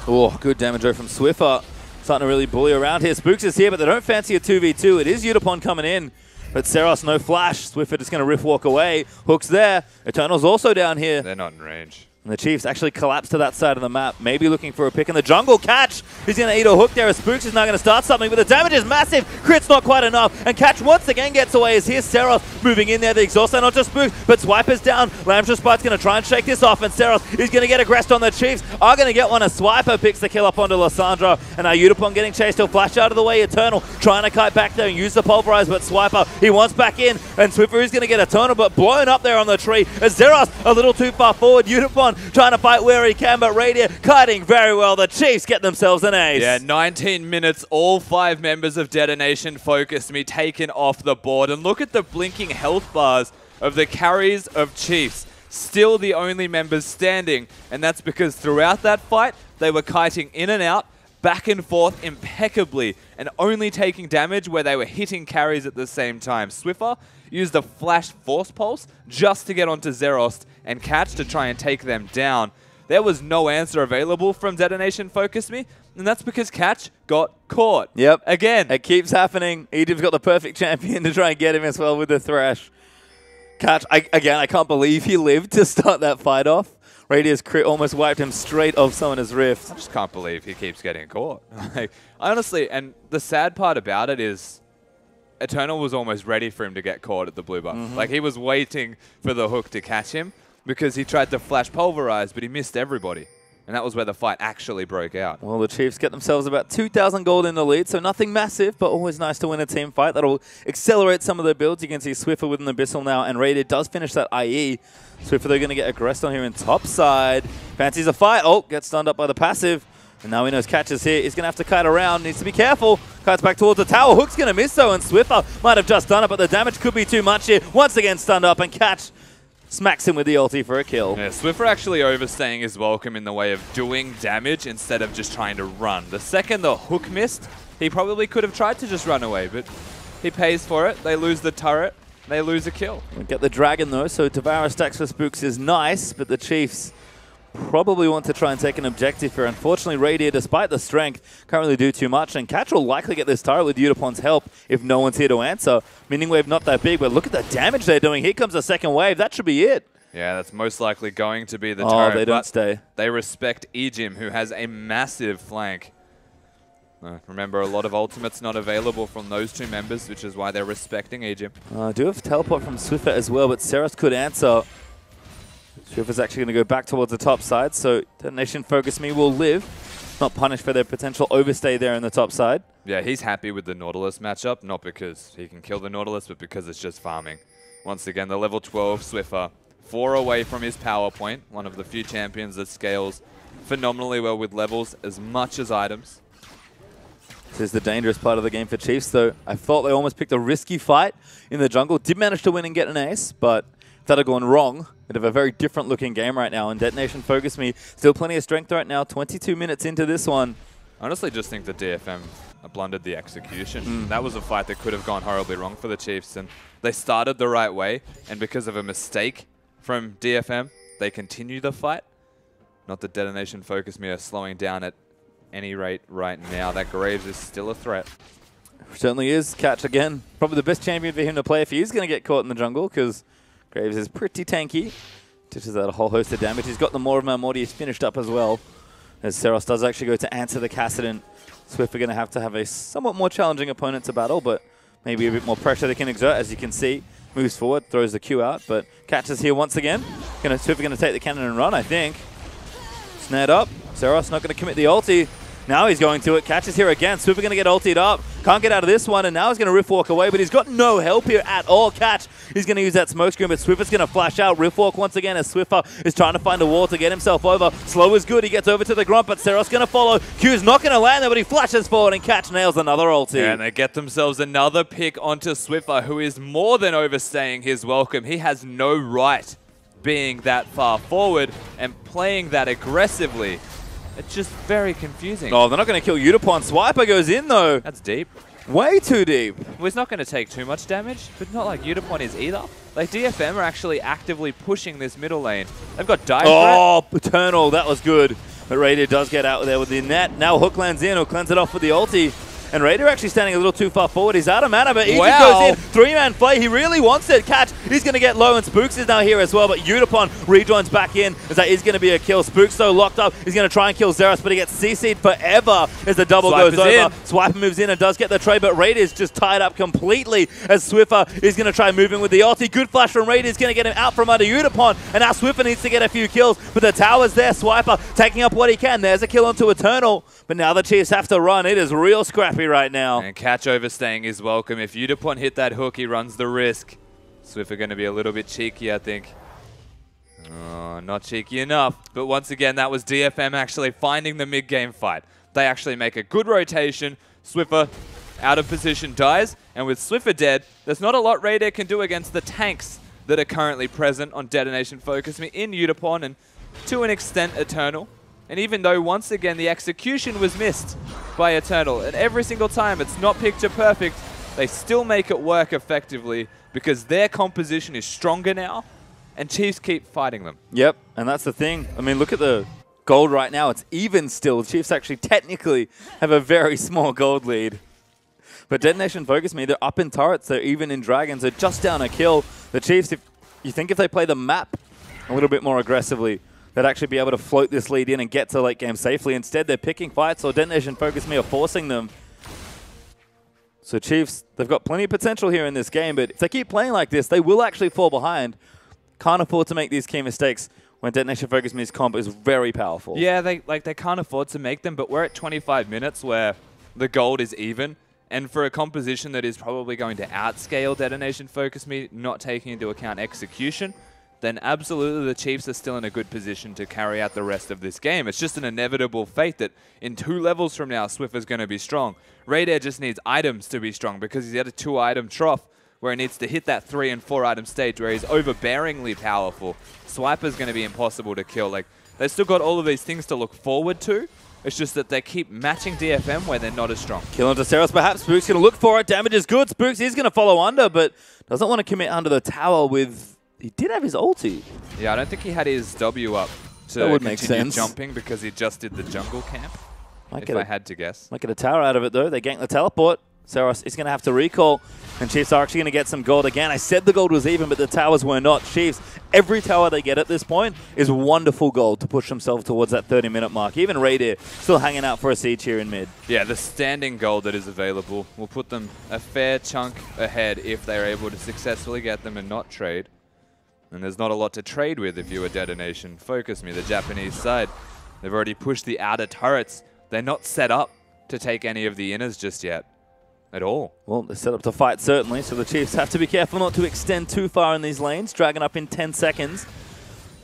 Oh, good damage though from Swiffer. Starting to really bully around here. Spooks is here, but they don't fancy a 2v2. It is Utapon coming in. But Saros, no flash. Swiffer just going to Riftwalk away. Hook's there. Eternal's also down here. They're not in range. And the Chiefs actually collapse to that side of the map, maybe looking for a pick in the jungle. Catch! He's going to eat a hook there. Spooks is now going to start something, but the damage is massive. Crit's not quite enough. And Catch once again gets away as here's Saros moving in there. The exhaust not just Spooks, but Swipe is down. Lamstra Spite's going to try and shake this off, and Saros is going to get aggressed on the Chiefs. Are going to get one. A Swiper picks the kill up onto Lissandra. And now Utapon getting chased. He'll flash out of the way. Eternal trying to kite back there and use the Pulverize, but Swiper, he wants back in. And Swiffer is going to get Eternal, but blown up there on the tree. As Saros a little too far forward. Utapon trying to fight where he can, but Radia kiting very well. The Chiefs get themselves an ace. Yeah, 19 minutes, all 5 members of Detonation Focus Me taken off the board. And look at the blinking health bars of the carries of Chiefs. Still the only members standing. And that's because throughout that fight, they were kiting in and out, back and forth impeccably, and only taking damage where they were hitting carries at the same time. Swiffer used a flash force pulse just to get onto Xerost and Catch to try and take them down. There was no answer available from Detonation Focus Me, and that's because Catch got caught. Yep. Again. It keeps happening. Egypt's got the perfect champion to try and get him as well with the Thresh. Catch, I can't believe he lived to start that fight off. Radia's crit almost wiped him straight off Summoner's Rift. I just can't believe he keeps getting caught. Like, honestly, and the sad part about it is Eternal was almost ready for him to get caught at the blue buff. Like, he was waiting for the hook to catch him, because he tried to flash Pulverize, but he missed everybody. And that was where the fight actually broke out. Well, the Chiefs get themselves about 2,000 gold in the lead, so nothing massive, but always nice to win a team fight. That'll accelerate some of their builds. You can see Swiffer with an Abyssal now, and Radia does finish that IE. Swiffer, they're going to get aggressed on here in topside. Fancies a fight. Oh, gets stunned up by the passive. And now he knows Catch is here. He's going to have to kite around. Needs to be careful. Kites back towards the tower. Hook's going to miss, though, and Swiffer might have just done it, but the damage could be too much here. Once again, stunned up, and Catch smacks him with the ulti for a kill. Yeah, Swiffer actually overstaying his welcome in the way of doing damage instead of just trying to run. The second the hook missed, he probably could have tried to just run away, but he pays for it. They lose the turret. They lose a kill. We get the dragon, though, so Devour stacks for Spooks is nice, but the Chiefs probably want to try and take an objective here. Unfortunately, Radia, despite the strength, can't really do too much, and Catch will likely get this turret with Utapon's help if no one's here to answer. Minion wave not that big, but look at the damage they're doing. Here comes the second wave. That should be it. Yeah, that's most likely going to be the turret. Oh, they don't stay. They respect Ejim, who has a massive flank. Remember, a lot of ultimates not available from those two members, which is why they're respecting Ejim. I do have teleport from Swiffer as well, but Saros could answer. Swift is actually going to go back towards the top side, so Detonation Focus Me will live. Not punished for their potential overstay there in the top side. Yeah, he's happy with the Nautilus matchup, not because he can kill the Nautilus, but because it's just farming. Once again, the level 12 Swiffer, 4 away from his power point, one of the few champions that scales phenomenally well with levels as much as items. This is the dangerous part of the game for Chiefs, though. I thought they almost picked a risky fight in the jungle. Did manage to win and get an ace, but if that had gone wrong, it'd have a very different looking game right now. And Detonation Focus Me, still plenty of strength right now, 22 minutes into this one. I honestly just think the DFM blundered the execution. That was a fight that could have gone horribly wrong for the Chiefs, and they started the right way, and because of a mistake from DFM, they continue the fight. Not that Detonation Focus Me are slowing down at any rate right now. That Graves is still a threat. Certainly is. Catch again. Probably the best champion for him to play if he is going to get caught in the jungle, because Graves is pretty tanky. Dishes out a whole host of damage. He's got the more of Malmorty. He's finished up as well. As Seros does actually go to answer the Kassadin. Swift are going to have a somewhat more challenging opponent to battle, but maybe a bit more pressure they can exert. As you can see, moves forward, throws the Q out, but catches here once again. Swift are going to take the cannon and run, I think. Snared up. Seros not going to commit the ulti. Now he's going to it. Catches here again. Swift are going to get ultied up. Can't get out of this one, and now he's going to Riftwalk away, but he's got no help here at all. Catch. He's going to use that smoke screen, but Swiffer's going to flash out. Riftwalk once again as Swiffer is trying to find a wall to get himself over. Slow is good. He gets over to the Grunt, but Seros going to follow. Q's not going to land there, but he flashes forward, and Catch nails another ulti. Yeah, and they get themselves another pick onto Swiffer, who is more than overstaying his welcome. He has no right being that far forward and playing that aggressively. It's just very confusing. Oh, they're not going to kill Utapon. Swiper goes in, though. That's deep. Way too deep. Well, he's not going to take too much damage, but not like Utapon is either. Like, DFM are actually actively pushing this middle lane. They've got dive threat. Paternal. That was good. But Raider does get out there with the net. Now Hook lands in. He'll cleanse it off with the ulti. And Raider actually standing a little too far forward. He's out of mana, but Egypt goes in. Three-man play. He really wants it. Catch. He's going to get low, and Spooks is now here as well. But Utapon rejoins back in, as that is going to be a kill. Spooks so locked up. He's going to try and kill Xerath, but he gets CC'd forever as the double goes over. Swiper moves in and does get the trade, but Raider's just tied up completely as Swiffer is going to try moving with the ulti. Good flash from Raider is going to get him out from under Utapon, and now Swiffer needs to get a few kills, but the tower's there. Swiper taking up what he can. There's a kill onto Eternal, but now the Chiefs have to run. It is real scrappy right now. And Catch overstaying is welcome. If Utapon hit that hook, he runs the risk. Swift are going to be a little bit cheeky, I think. Oh, not cheeky enough. But once again, that was DFM actually finding the mid-game fight. They actually make a good rotation. Swiffer out of position dies, and with Swiffer dead, there's not a lot Raider can do against the tanks that are currently present on Detonation Focus Me in Utapon and to an extent Eternal. And even though, once again, the execution was missed by Eternal, and every single time it's not picture perfect, they still make it work effectively because their composition is stronger now, and Chiefs keep fighting them. Yep, and that's the thing. I mean, look at the gold right now. It's even still. The Chiefs actually technically have a very small gold lead. But Detonation Focus Me, they're up in turrets, they're even in dragons, they're just down a kill. The Chiefs, if you think if they play the map a little bit more aggressively, they'd actually be able to float this lead in and get to late game safely. Instead, they're picking fights, or Detonation Focus Me are forcing them. So Chiefs, they've got plenty of potential here in this game, but if they keep playing like this, they will actually fall behind. Can't afford to make these key mistakes when Detonation Focus Me's comp is very powerful. Yeah, they can't afford to make them, but we're at 25 minutes where the gold is even. And for a composition that is probably going to outscale Detonation Focus Me, not taking into account execution, then absolutely the Chiefs are still in a good position to carry out the rest of this game. It's just an inevitable fate that in 2 levels from now, Swiffer's going to be strong. Raider just needs items to be strong because he's at a 2-item trough where he needs to hit that 3- and 4-item stage where he's overbearingly powerful. Swiper's going to be impossible to kill. Like, they've still got all of these things to look forward to. It's just that they keep matching DFM where they're not as strong. Kill onto Seros, perhaps. Spooks going to look for it. Damage is good. Spooks is going to follow under, but doesn't want to commit under the tower with... He did have his ulti. Yeah, I don't think he had his W up to continue jumping because he just did the jungle camp, if I had to guess. Might get a tower out of it, though. They gank the teleport. Seros is going to have to recall, and Chiefs are actually going to get some gold again. I said the gold was even, but the towers were not. Chiefs, every tower they get at this point is wonderful gold to push themselves towards that 30-minute mark. Even Raider still hanging out for a siege here in mid. Yeah, the standing gold that is available will put them a fair chunk ahead if they're able to successfully get them and not trade. And there's not a lot to trade with if you were Detonation. Focus me, the Japanese side. They've already pushed the outer turrets. They're not set up to take any of the inners just yet. At all. Well, they're set up to fight, certainly, so the Chiefs have to be careful not to extend too far in these lanes. Dragon up in 10 seconds.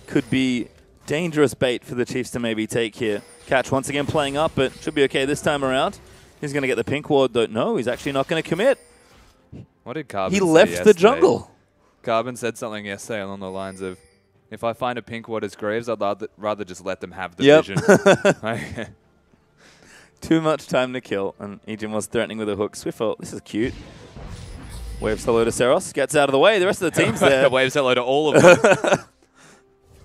Could be dangerous bait for the Chiefs to maybe take here. Catch once again playing up, but should be okay this time around. He's going to get the pink ward, though. No, he's actually not going to commit. What did Carbon say yesterday? He left the jungle. Carbon said something yesterday along the lines of, if I find a pink ward as Graves, I'd rather just let them have the vision. Too much time to kill, and Ejin was threatening with a hook. Swiffer, this is cute. Waves hello to Seros, gets out of the way. The rest of the team's there. Waves hello to all of them.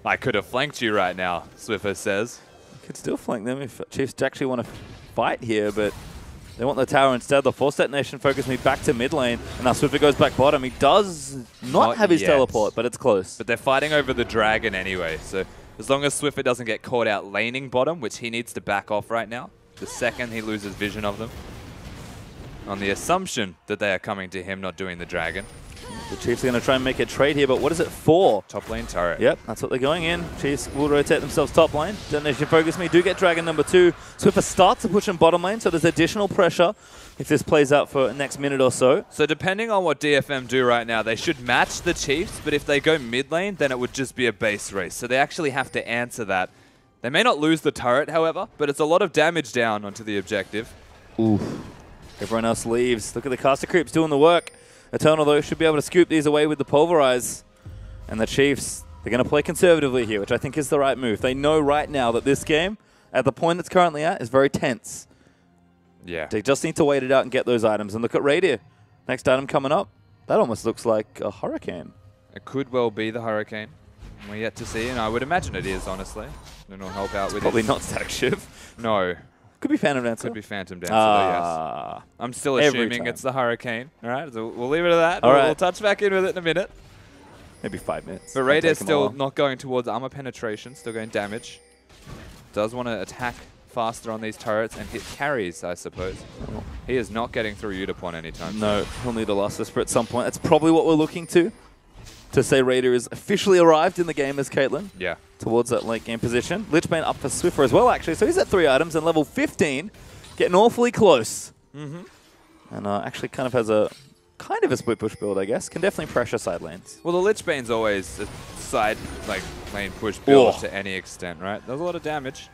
I could have flanked you right now, Swiffer says. You could still flank them if Chiefs actually want to fight here, but they want the tower instead. The force detonation focused me back to mid lane, and now Swiffer goes back bottom. He does not have his teleport, but it's close. But they're fighting over the dragon anyway, so as long as Swiffer doesn't get caught out laning bottom, which he needs to back off right now, the second he loses vision of them, on the assumption that they are coming to him, not doing the dragon. The Chiefs are going to try and make a trade here, but what is it for? Top lane turret. Yep, that's what they're going in. Chiefs will rotate themselves top lane. Detonation focus me, do get dragon number 2. Swiffer starts to push in bottom lane, so there's additional pressure if this plays out for the next minute or so. So depending on what DFM do right now, they should match the Chiefs, but if they go mid lane, then it would just be a base race. So they actually have to answer that. They may not lose the turret, however, but it's a lot of damage down onto the objective. Oof. Everyone else leaves. Look at the caster creeps doing the work. Eternal, though, should be able to scoop these away with the Pulverize. And the Chiefs, they're going to play conservatively here, which I think is the right move. They know right now that this game, at the point it's currently at, is very tense. Yeah. They just need to wait it out and get those items. And look at Raid. Next item coming up. That almost looks like a Hurricane. It could well be the Hurricane. We're yet to see, and I would imagine it is, honestly. And it'll help out with probably it. Not Static Shift. No. Could be Phantom Dancer. Could be Phantom Dancer, yes. I'm still assuming it's the Hurricane. All right, so we'll leave it at that. All right. We'll touch back in with it in a minute. Maybe 5 minutes. But Raider's still not going towards armor penetration, still going damage. Does want to attack faster on these turrets and hit carries, I suppose. Oh. He is not getting through Utapon anytime soon. No, he'll need a Last Whisper at some point. That's probably what we're looking to. To say Raider is officially arrived in the game as Caitlyn. Yeah. Towards that late game position. Lichbane up for Swiffer as well, actually. So he's at 3 items and level 15. Getting awfully close. Mm-hmm. And actually kind of has a split push build, I guess. Can definitely pressure side lanes. Well, the Lichbane's always a side lane push build to any extent, right? There's a lot of damage.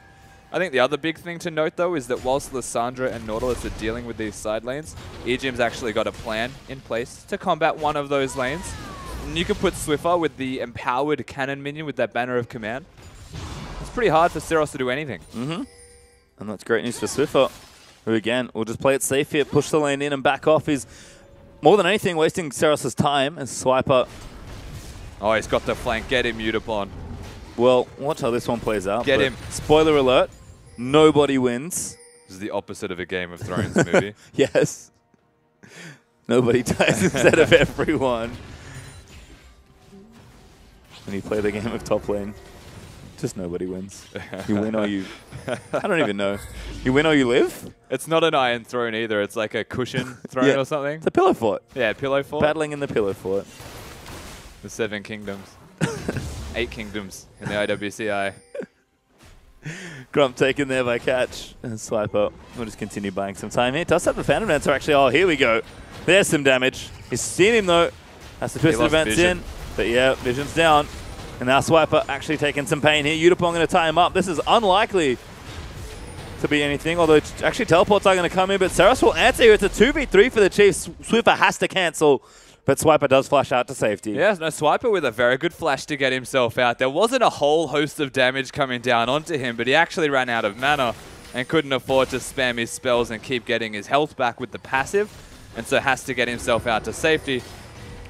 I think the other big thing to note, though, is that whilst Lissandra and Nautilus are dealing with these side lanes, Ejim's actually got a plan in place to combat one of those lanes. And you can put Swiffer with the empowered cannon minion with that Banner of Command. It's pretty hard for Seros to do anything. Mm-hmm. And that's great news for Swiffer, who again will just play it safe here, push the lane in and back off. He's more than anything wasting Seros' time and Swiper. Oh, he's got the flank. Get him, Utapon. Well, watch how this one plays out. Get him. Spoiler alert, nobody wins. This is the opposite of a Game of Thrones movie. Yes. Nobody dies instead of everyone. When you play the game of top lane, just nobody wins. You win or you... I don't even know. You win or you live? It's not an iron throne either. It's like a cushion throne or something. It's a pillow fort. Yeah, pillow fort. Battling in the pillow fort. The 7 kingdoms. 8 kingdoms in the IWCI. Grump taken there by Catch and Swiper. We'll just continue buying some time here. Does have the Phantom Dancer actually. Oh, here we go. There's some damage. He's seen him though. That's the Twisted Fate in. But yeah, vision's down. And now Swiper actually taking some pain here. Utapon going to tie him up. This is unlikely to be anything, although actually teleports are going to come in. But Seros will answer here. It's a 2v3 for the Chiefs. Swiffer has to cancel, but Swiper does flash out to safety. Yeah, no, Swiper with a very good flash to get himself out. There wasn't a whole host of damage coming down onto him, but he actually ran out of mana and couldn't afford to spam his spells and keep getting his health back with the passive, and so has to get himself out to safety.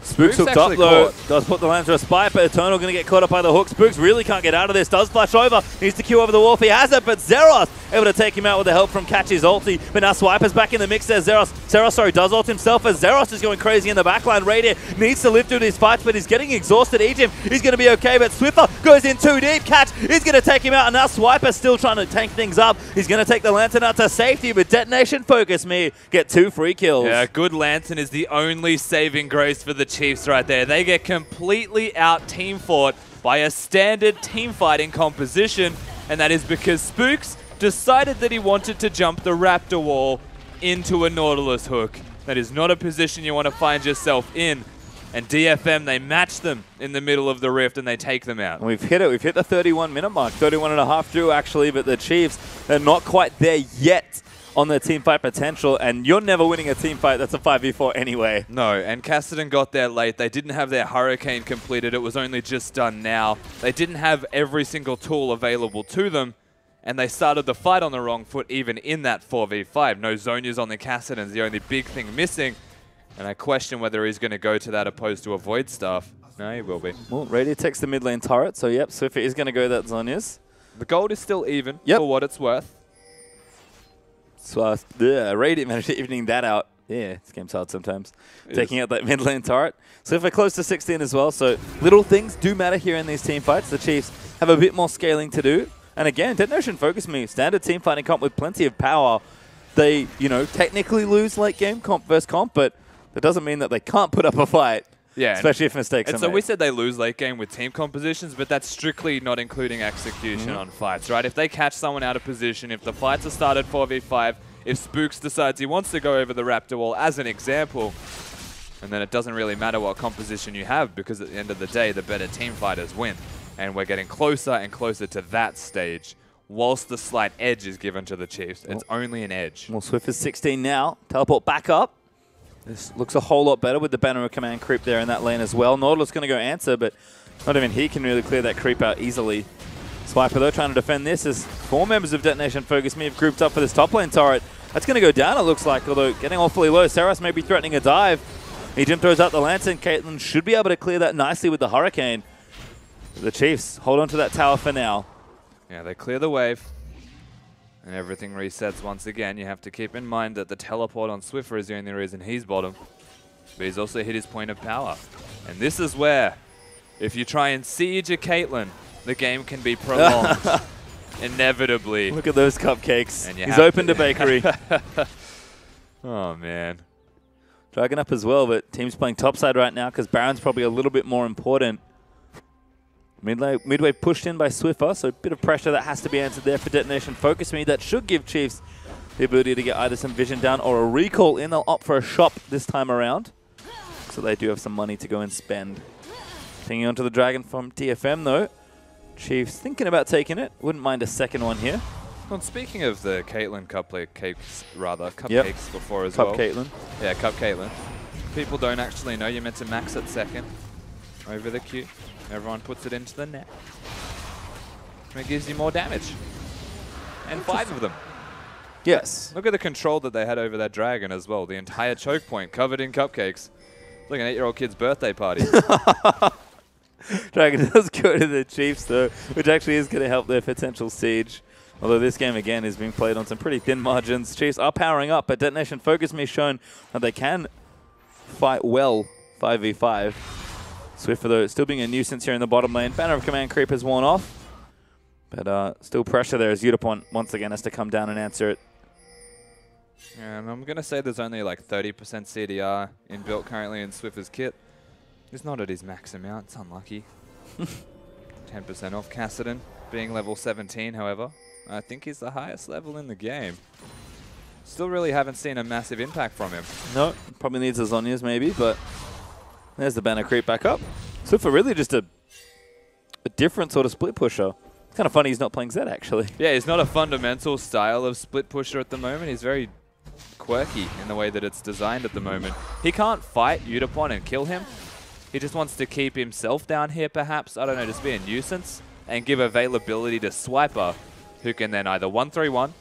Spooks hooked up though, does put the land through a spike, but Eternal going to get caught up by the hook. Spooks really can't get out of this, does flash over, needs to queue over the wharf, he has it, but Seros able to take him out with the help from Catch's ulti. But now Swiper's back in the mix there. Zeros does ult himself as Zeros is going crazy in the backline. Radiant needs to live through these fights, but he's getting exhausted. Egypt is going to be okay, but Swiffer goes in too deep. Catch is going to take him out, and now Swiper's still trying to tank things up. He's going to take the Lantern out to safety, but Detonation Focus Me get 2 free kills. Yeah, good Lantern is the only saving grace for the Chiefs right there. They get completely out team fought by a standard team fighting composition, and that is because Spooks decided that he wanted to jump the Raptor wall into a Nautilus hook. That is not a position you want to find yourself in. And DFM, they match them in the middle of the rift and they take them out. We've hit it. We've hit the 31-minute mark. 31 and a half due, actually, but the Chiefs are not quite there yet on their teamfight potential, and you're never winning a teamfight that's a 5v4 anyway. No, and Kassadin got there late. They didn't have their Hurricane completed. It was only just done now. They didn't have every single tool available to them, and they started the fight on the wrong foot even in that 4v5. No Zhonya's on the Kassadin's, the only big thing missing. And I question whether he's going to go to that opposed to a Void Staff. No, he will be. Well, Radiant takes the mid lane turret, so yep, Swiffer is going to go that Zhonya's. The gold is still even for what it's worth. So Radiant managed to evening that out. Yeah, this game's hard sometimes. Taking out that mid lane turret. Swiffer close to 16 as well, so little things do matter here in these team fights. The Chiefs have a bit more scaling to do. And again, Detonation Focus Me, standard team fighting comp with plenty of power. They, you know, technically lose late game comp versus comp, but that doesn't mean that they can't put up a fight, especially if mistakes are made. So we said they lose late game with team compositions, but that's strictly not including execution on fights, right? If they catch someone out of position, if the fights are started 4v5, if Spooks decides he wants to go over the Raptor wall as an example, and then it doesn't really matter what composition you have, because at the end of the day, the better team fighters win. And we're getting closer and closer to that stage. Whilst the slight edge is given to the Chiefs, it's only an edge. Well, Swift is 16 now. Teleport back up. This looks a whole lot better with the Banner of Command creep there in that lane as well. Nautilus going to go answer, but not even he can really clear that creep out easily. Swiper, though, trying to defend this as 4 members of Detonation Focus Me have grouped up for this top lane turret. That's going to go down, it looks like, although getting awfully low. Saras may be threatening a dive. Ejim throws out the Lantern. Caitlyn should be able to clear that nicely with the Hurricane. The Chiefs hold on to that tower for now. Yeah, they clear the wave. And everything resets once again. You have to keep in mind that the teleport on Swiffer is the only reason he's bottom. But he's also hit his point of power. And this is where, if you try and siege a Caitlyn, the game can be prolonged. Inevitably. Look at those cupcakes. And he's opened a bakery. Oh, man. Dragon up as well, but team's playing topside right now because Baron's probably a little bit more important. Midway pushed in by Swiffer, so a bit of pressure that has to be answered there for Detonation Focus Me. That should give Chiefs the ability to get either some vision down or a recall in. They'll opt for a shop this time around, so they do have some money to go and spend. Pinging onto the Dragon from DFM though. Chiefs thinking about taking it. Wouldn't mind a second one here. Well, speaking of the Caitlyn cupcakes before as well. Caitlyn. Yeah, Cup Caitlyn. People don't actually know you're meant to max at second over the Q. Everyone puts it into the net. It gives you more damage. And 5 of them. Yes. Look at the control that they had over that Dragon as well. The entire choke point covered in cupcakes. It's like an 8-year-old kid's birthday party. Dragon does go to the Chiefs though, which actually is going to help their potential siege. Although this game again is being played on some pretty thin margins. Chiefs are powering up, but Detonation Focus Me shown that they can fight well 5v5. Swiffer, though, still being a nuisance here in the bottom lane. Banner of Command creep has worn off. But still pressure there as Utapon once again has to come down and answer it. And I'm going to say there's only like 30% CDR inbuilt currently in Swiffer's kit. He's not at his max amount. It's unlucky. 10% off Kassadin, being level 17, however. I think he's the highest level in the game. Still really haven't seen a massive impact from him. No, probably needs a Zhonya's maybe, but... There's the Banner creep back up. So for really just a different sort of split pusher. It's kind of funny he's not playing Zed, actually. Yeah, he's not a fundamental style of split pusher at the moment. He's very quirky in the way that it's designed at the moment. He can't fight Utapon and kill him. He just wants to keep himself down here, perhaps. I don't know, just be a nuisance and give availability to Swiper, who can then either 1-3-1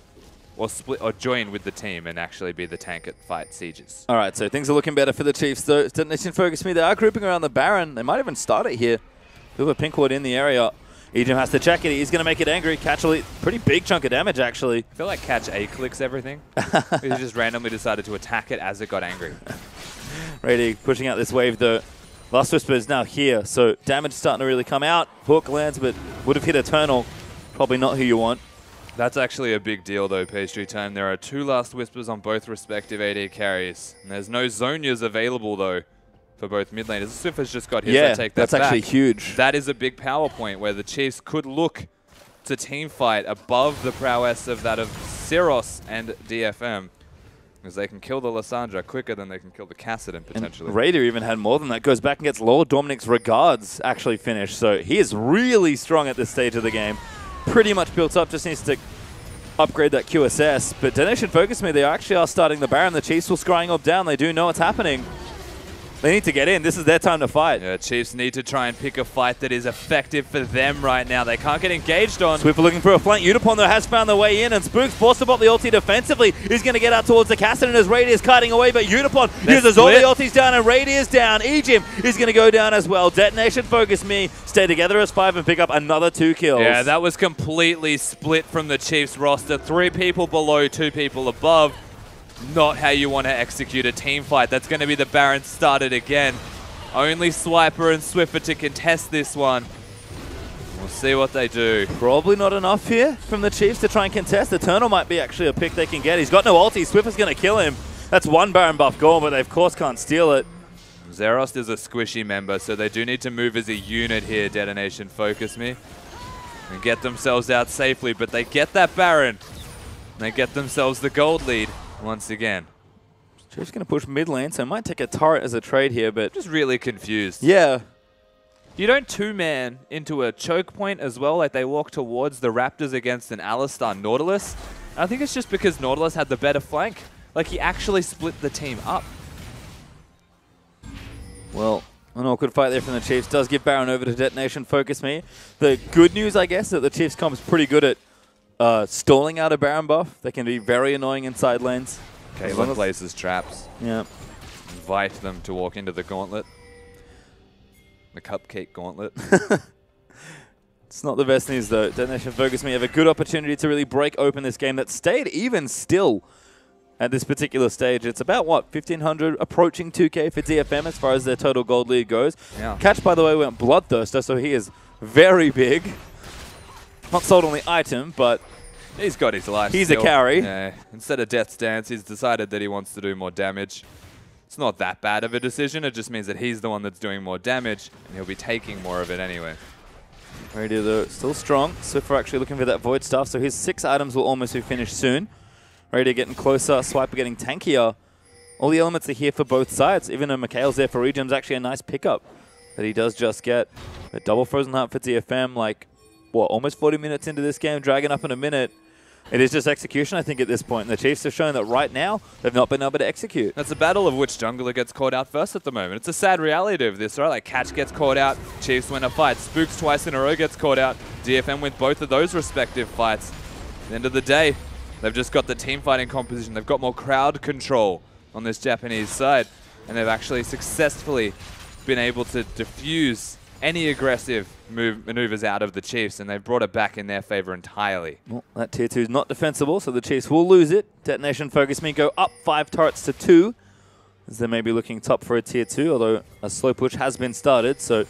or split, or join with the team and actually be the tank at fight sieges. All right, so things are looking better for the Chiefs. Though Detonation Focus Me, they are grouping around the Baron. They might even start it here. They have a pink ward in the area. Ejim has to check it. He's going to make it angry. Catch a pretty big chunk of damage, actually. I feel like Catch A-clicks everything. He just randomly decided to attack it as it got angry. Radiant pushing out this wave, though. Last Whisper is now here, so damage starting to really come out. Hook lands, but would have hit Eternal. Probably not who you want. That's actually a big deal, though, Pastry Time. There are two Last Whispers on both respective AD carries. And there's no Zhonya's available, though, for both mid laners. The Swift has just got his. Yeah, take that that's actually huge. That is a big power point where the Chiefs could look to team fight above the prowess of that of Syros and DFM, because they can kill the Lissandra quicker than they can kill the Kassadin, potentially. And Raider even had more than that. Goes back and gets Lord Dominic's Regards actually finished. So he is really strong at this stage of the game. Pretty much built up, just needs to upgrade that QSS. But Donation Focus Me, they actually are starting the Baron. The Chiefs will scrying up down. They do know what's happening. They need to get in. This is their time to fight. Yeah, Chiefs need to try and pick a fight that is effective for them right now. They can't get engaged on. Swift looking for a flank. Utapon, though, has found their way in, and Spook's forced to pop the ulti defensively. He's going to get out towards the Kassadin as Radius kiting away, but Utapon uses all the ultis down, and Radius down. Ejim is going to go down as well. Detonation Focus Me, stay together as 5 and pick up another 2 kills. Yeah, that was completely split from the Chiefs roster. 3 people below, 2 people above. Not how you want to execute a team fight. That's going to be the Baron started again. Only Swiper and Swiffer to contest this one. We'll see what they do. Probably not enough here from the Chiefs to try and contest. Eternal might be actually a pick they can get. He's got no ulti. Swiffer's going to kill him. That's one Baron buff gone, but they of course can't steal it. Xerost is a squishy member, so they do need to move as a unit here, Detonation Focus Me, and get themselves out safely, but they get that Baron. And they get themselves the gold lead. Once again. Chiefs going to push mid lane, so might take a turret as a trade here, but... Just really confused. Yeah. You don't two-man into a choke point as well, like they walk towards the Raptors against an Alistar Nautilus. I think it's just because Nautilus had the better flank. Like, he actually split the team up. Well, an awkward fight there from the Chiefs. Does give Baron over to Detonation Focus Me. The good news, I guess, that the Chiefs comes pretty good at stalling out a Baron buff. They can be very annoying inside lanes. Caitlyn places traps. Yeah. Invite them to walk into the gauntlet. The cupcake gauntlet. It's not the best news, though. Detonation Focus Me have a good opportunity to really break open this game that stayed even still at this particular stage. It's about, what, 1,500, approaching 2K for DFM as far as their total gold lead goes. Yeah. Catch, by the way, went Bloodthirster, so he is very big. Not sold on the item, but he's got his life. He's still a carry. Yeah. Instead of Death's Dance, he's decided that he wants to do more damage. It's not that bad of a decision. It just means that he's the one that's doing more damage, and he'll be taking more of it anyway. Raider, though, still strong. Swiffer actually looking for that Void Staff, so his 6 items will almost be finished soon. Raider getting closer, Swiper getting tankier. All the elements are here for both sides. Even though Mikhail's there for Ejim's actually a nice pickup that he does just get. A double Frozen Heart for DFM, like... What, almost 40 minutes into this game, Dragon up in a minute. It is just execution, I think, at this point. And the Chiefs have shown that right now, they've not been able to execute. That's a battle of which jungler gets caught out first at the moment. It's a sad reality of this, right? Like, Catch gets caught out, Chiefs win a fight. Spooks twice in a row gets caught out. DFM win both of those respective fights. At the end of the day, they've just got the team fighting composition. They've got more crowd control on this Japanese side. And they've actually successfully been able to defuse any aggressive maneuvers out of the Chiefs, and they've brought it back in their favor entirely. Well, that tier 2 is not defensible, so the Chiefs will lose it. Detonation Focus Me go up 5 turrets to 2, as they may be looking top for a tier 2, although a slow push has been started, so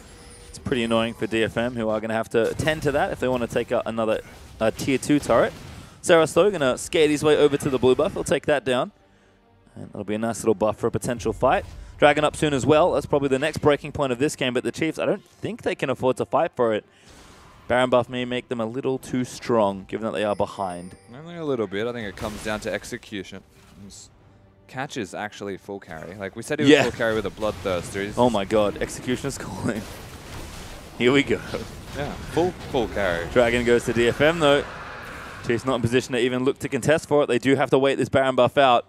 it's pretty annoying for DFM, who are going to have to attend to that if they want to take out another tier 2 turret. Xerost, though, going to skate his way over to the blue buff. He'll take that down, and it'll be a nice little buff for a potential fight. Dragon up soon as well. That's probably the next breaking point of this game, but the Chiefs, I don't think they can afford to fight for it. Baron buff may make them a little too strong, given that they are behind. Only a little bit. I think it comes down to execution. Catch is actually full carry. Like we said, he was full carry with a Bloodthirster. He's oh my god, execution is calling. Here we go. Yeah, full carry. Dragon goes to DFM, though. Chiefs not in position to even look to contest for it. They do have to wait this Baron buff out.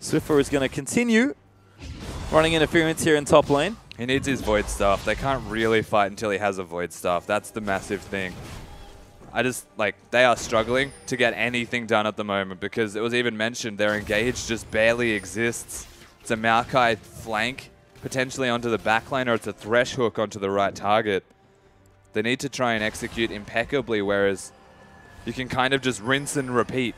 Swiffer is going to continue. Running interference here in top lane. He needs his Void Staff. They can't really fight until he has a Void Staff. That's the massive thing. I just, like, they are struggling to get anything done at the moment because it was even mentioned their engage just barely exists. It's a Maokai flank, potentially onto the back lane, or it's a Thresh hook onto the right target. They need to try and execute impeccably, whereas you can kind of just rinse and repeat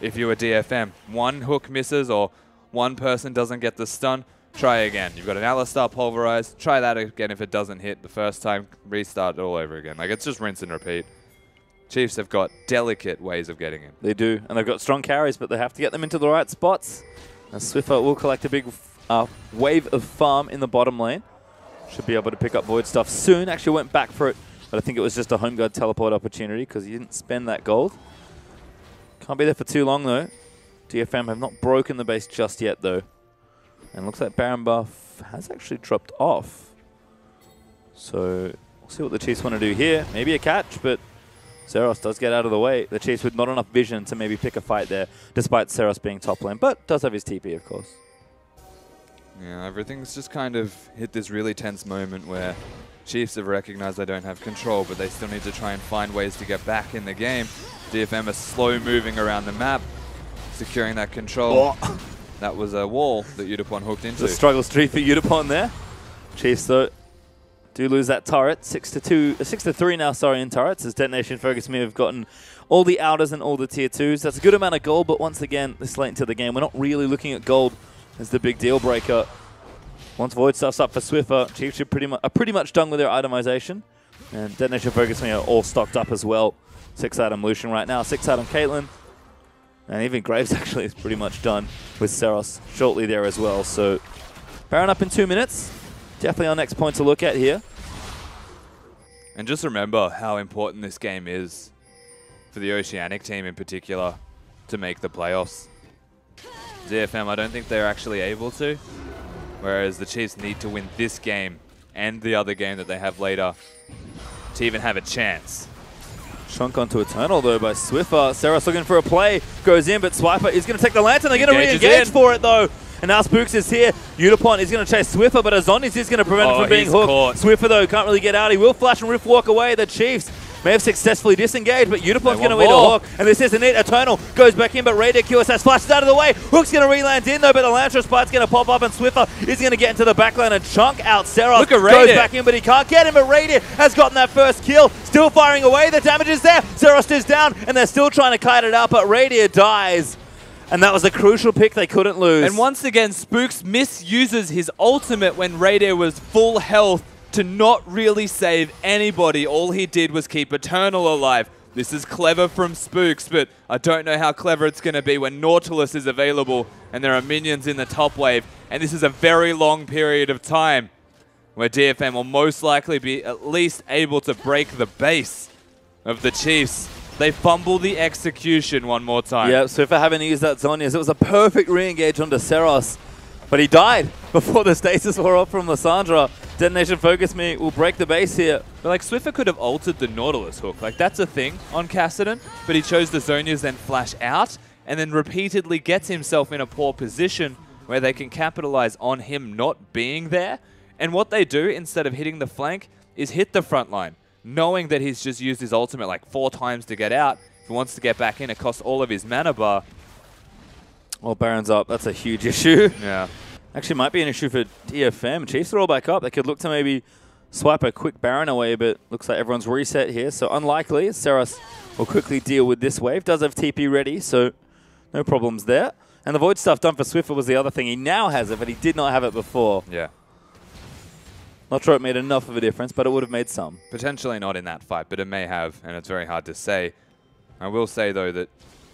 if you're a DFM. One hook misses or one person doesn't get the stun, try again. You've got an Alistar Pulverize, try that again. If it doesn't hit the first time, restart all over again. Like, it's just rinse and repeat. Chiefs have got delicate ways of getting in. They do, and they've got strong carries, but they have to get them into the right spots. And Swiffer will collect a big wave of farm in the bottom lane. Should be able to pick up Void Staff soon. Actually went back for it, but I think it was just a home guard teleport opportunity because he didn't spend that gold. Can't be there for too long, though. DFM have not broken the base just yet, though. And looks like Baron Buff has actually dropped off. So we'll see what the Chiefs want to do here. Maybe a catch, but Zeros does get out of the way. The Chiefs with not enough vision to maybe pick a fight there, despite Zeros being top lane, but does have his TP, of course. Yeah, everything's just kind of hit this really tense moment where Chiefs have recognized they don't have control, but they still need to try and find ways to get back in the game. DFM are slow moving around the map, securing that control. Oh. That was a wall that Utapon hooked into. The struggle streak for Utapon there. Chiefs, though, do lose that turret. 6-3 now, sorry, in turrets, as Detonation Focus Me have gotten all the outers and all the tier 2s. That's a good amount of gold, but once again, this late into the game, we're not really looking at gold as the big deal breaker. Once Void Staff's up for Swiffer, Chiefs are pretty much done with their itemization. And Detonation Focus Me are all stocked up as well. 6-item Lucian right now, 6-item Caitlyn. And even Graves actually is pretty much done with Zeros shortly there as well. So Baron up in 2 minutes. Definitely our next point to look at here. And just remember how important this game is for the Oceanic team in particular to make the playoffs. DFM, I don't think they're actually able to, whereas the Chiefs need to win this game and the other game that they have later to even have a chance. Chunk onto Eternal, though, by Swiffer. Zeros looking for a play. Goes in, but Swiper is going to take the Lantern. They're going to re-engage for it, though. And now Spooks is here. Utapon is going to chase Swiffer, but Zhonya's is going to prevent him from being hooked. Caught. Swiffer, though, can't really get out. He will flash and Riftwalk away. The Chiefs may have successfully disengaged, but Utapon's going to eat a hook. And this is a neat. Eternal goes back in, but Radiant QSS flashes out of the way. Hook's going to re-land in, though, but the Lantern spike's going to pop up, and Swiffer is going to get into the backline and chunk out. Zeros goes back in, but he can't get him, but Radiant has gotten that first kill. Still firing away, the damage is there. Zeros is down, and they're still trying to kite it out, but Radia dies. And that was a crucial pick they couldn't lose. And once again, Spooks misuses his ultimate when Radia was full health to not really save anybody. All he did was keep Eternal alive. This is clever from Spooks, but I don't know how clever it's going to be when Nautilus is available and there are minions in the top wave. And this is a very long period of time where DFM will most likely be at least able to break the base of the Chiefs. They fumble the execution one more time. Yeah, so if I haven't used that Zhonya's, it was a perfect re-engage onto Zeros, but he died before the stasis wore off from Lissandra. Detonation Focus Me will break the base here. But like, Swiffer could have altered the Nautilus hook. Like, that's a thing on Kassadin, but he chose the Zhonya's then flash out, and then repeatedly gets himself in a poor position where they can capitalize on him not being there. And what they do, instead of hitting the flank, is hit the front line, knowing that he's just used his ultimate like 4 times to get out. If he wants to get back in, it costs all of his mana bar. Well, Baron's up. That's a huge issue. Yeah. Actually, might be an issue for DFM. Chiefs are all back up. They could look to maybe swipe a quick Baron away, but looks like everyone's reset here, so unlikely. Zeros will quickly deal with this wave. Does have TP ready, so no problems there. And the Void Staff done for Swiffer was the other thing. He now has it, but he did not have it before. Yeah. Not sure it made enough of a difference, but it would have made some. Potentially not in that fight, but it may have, and it's very hard to say. I will say, though, that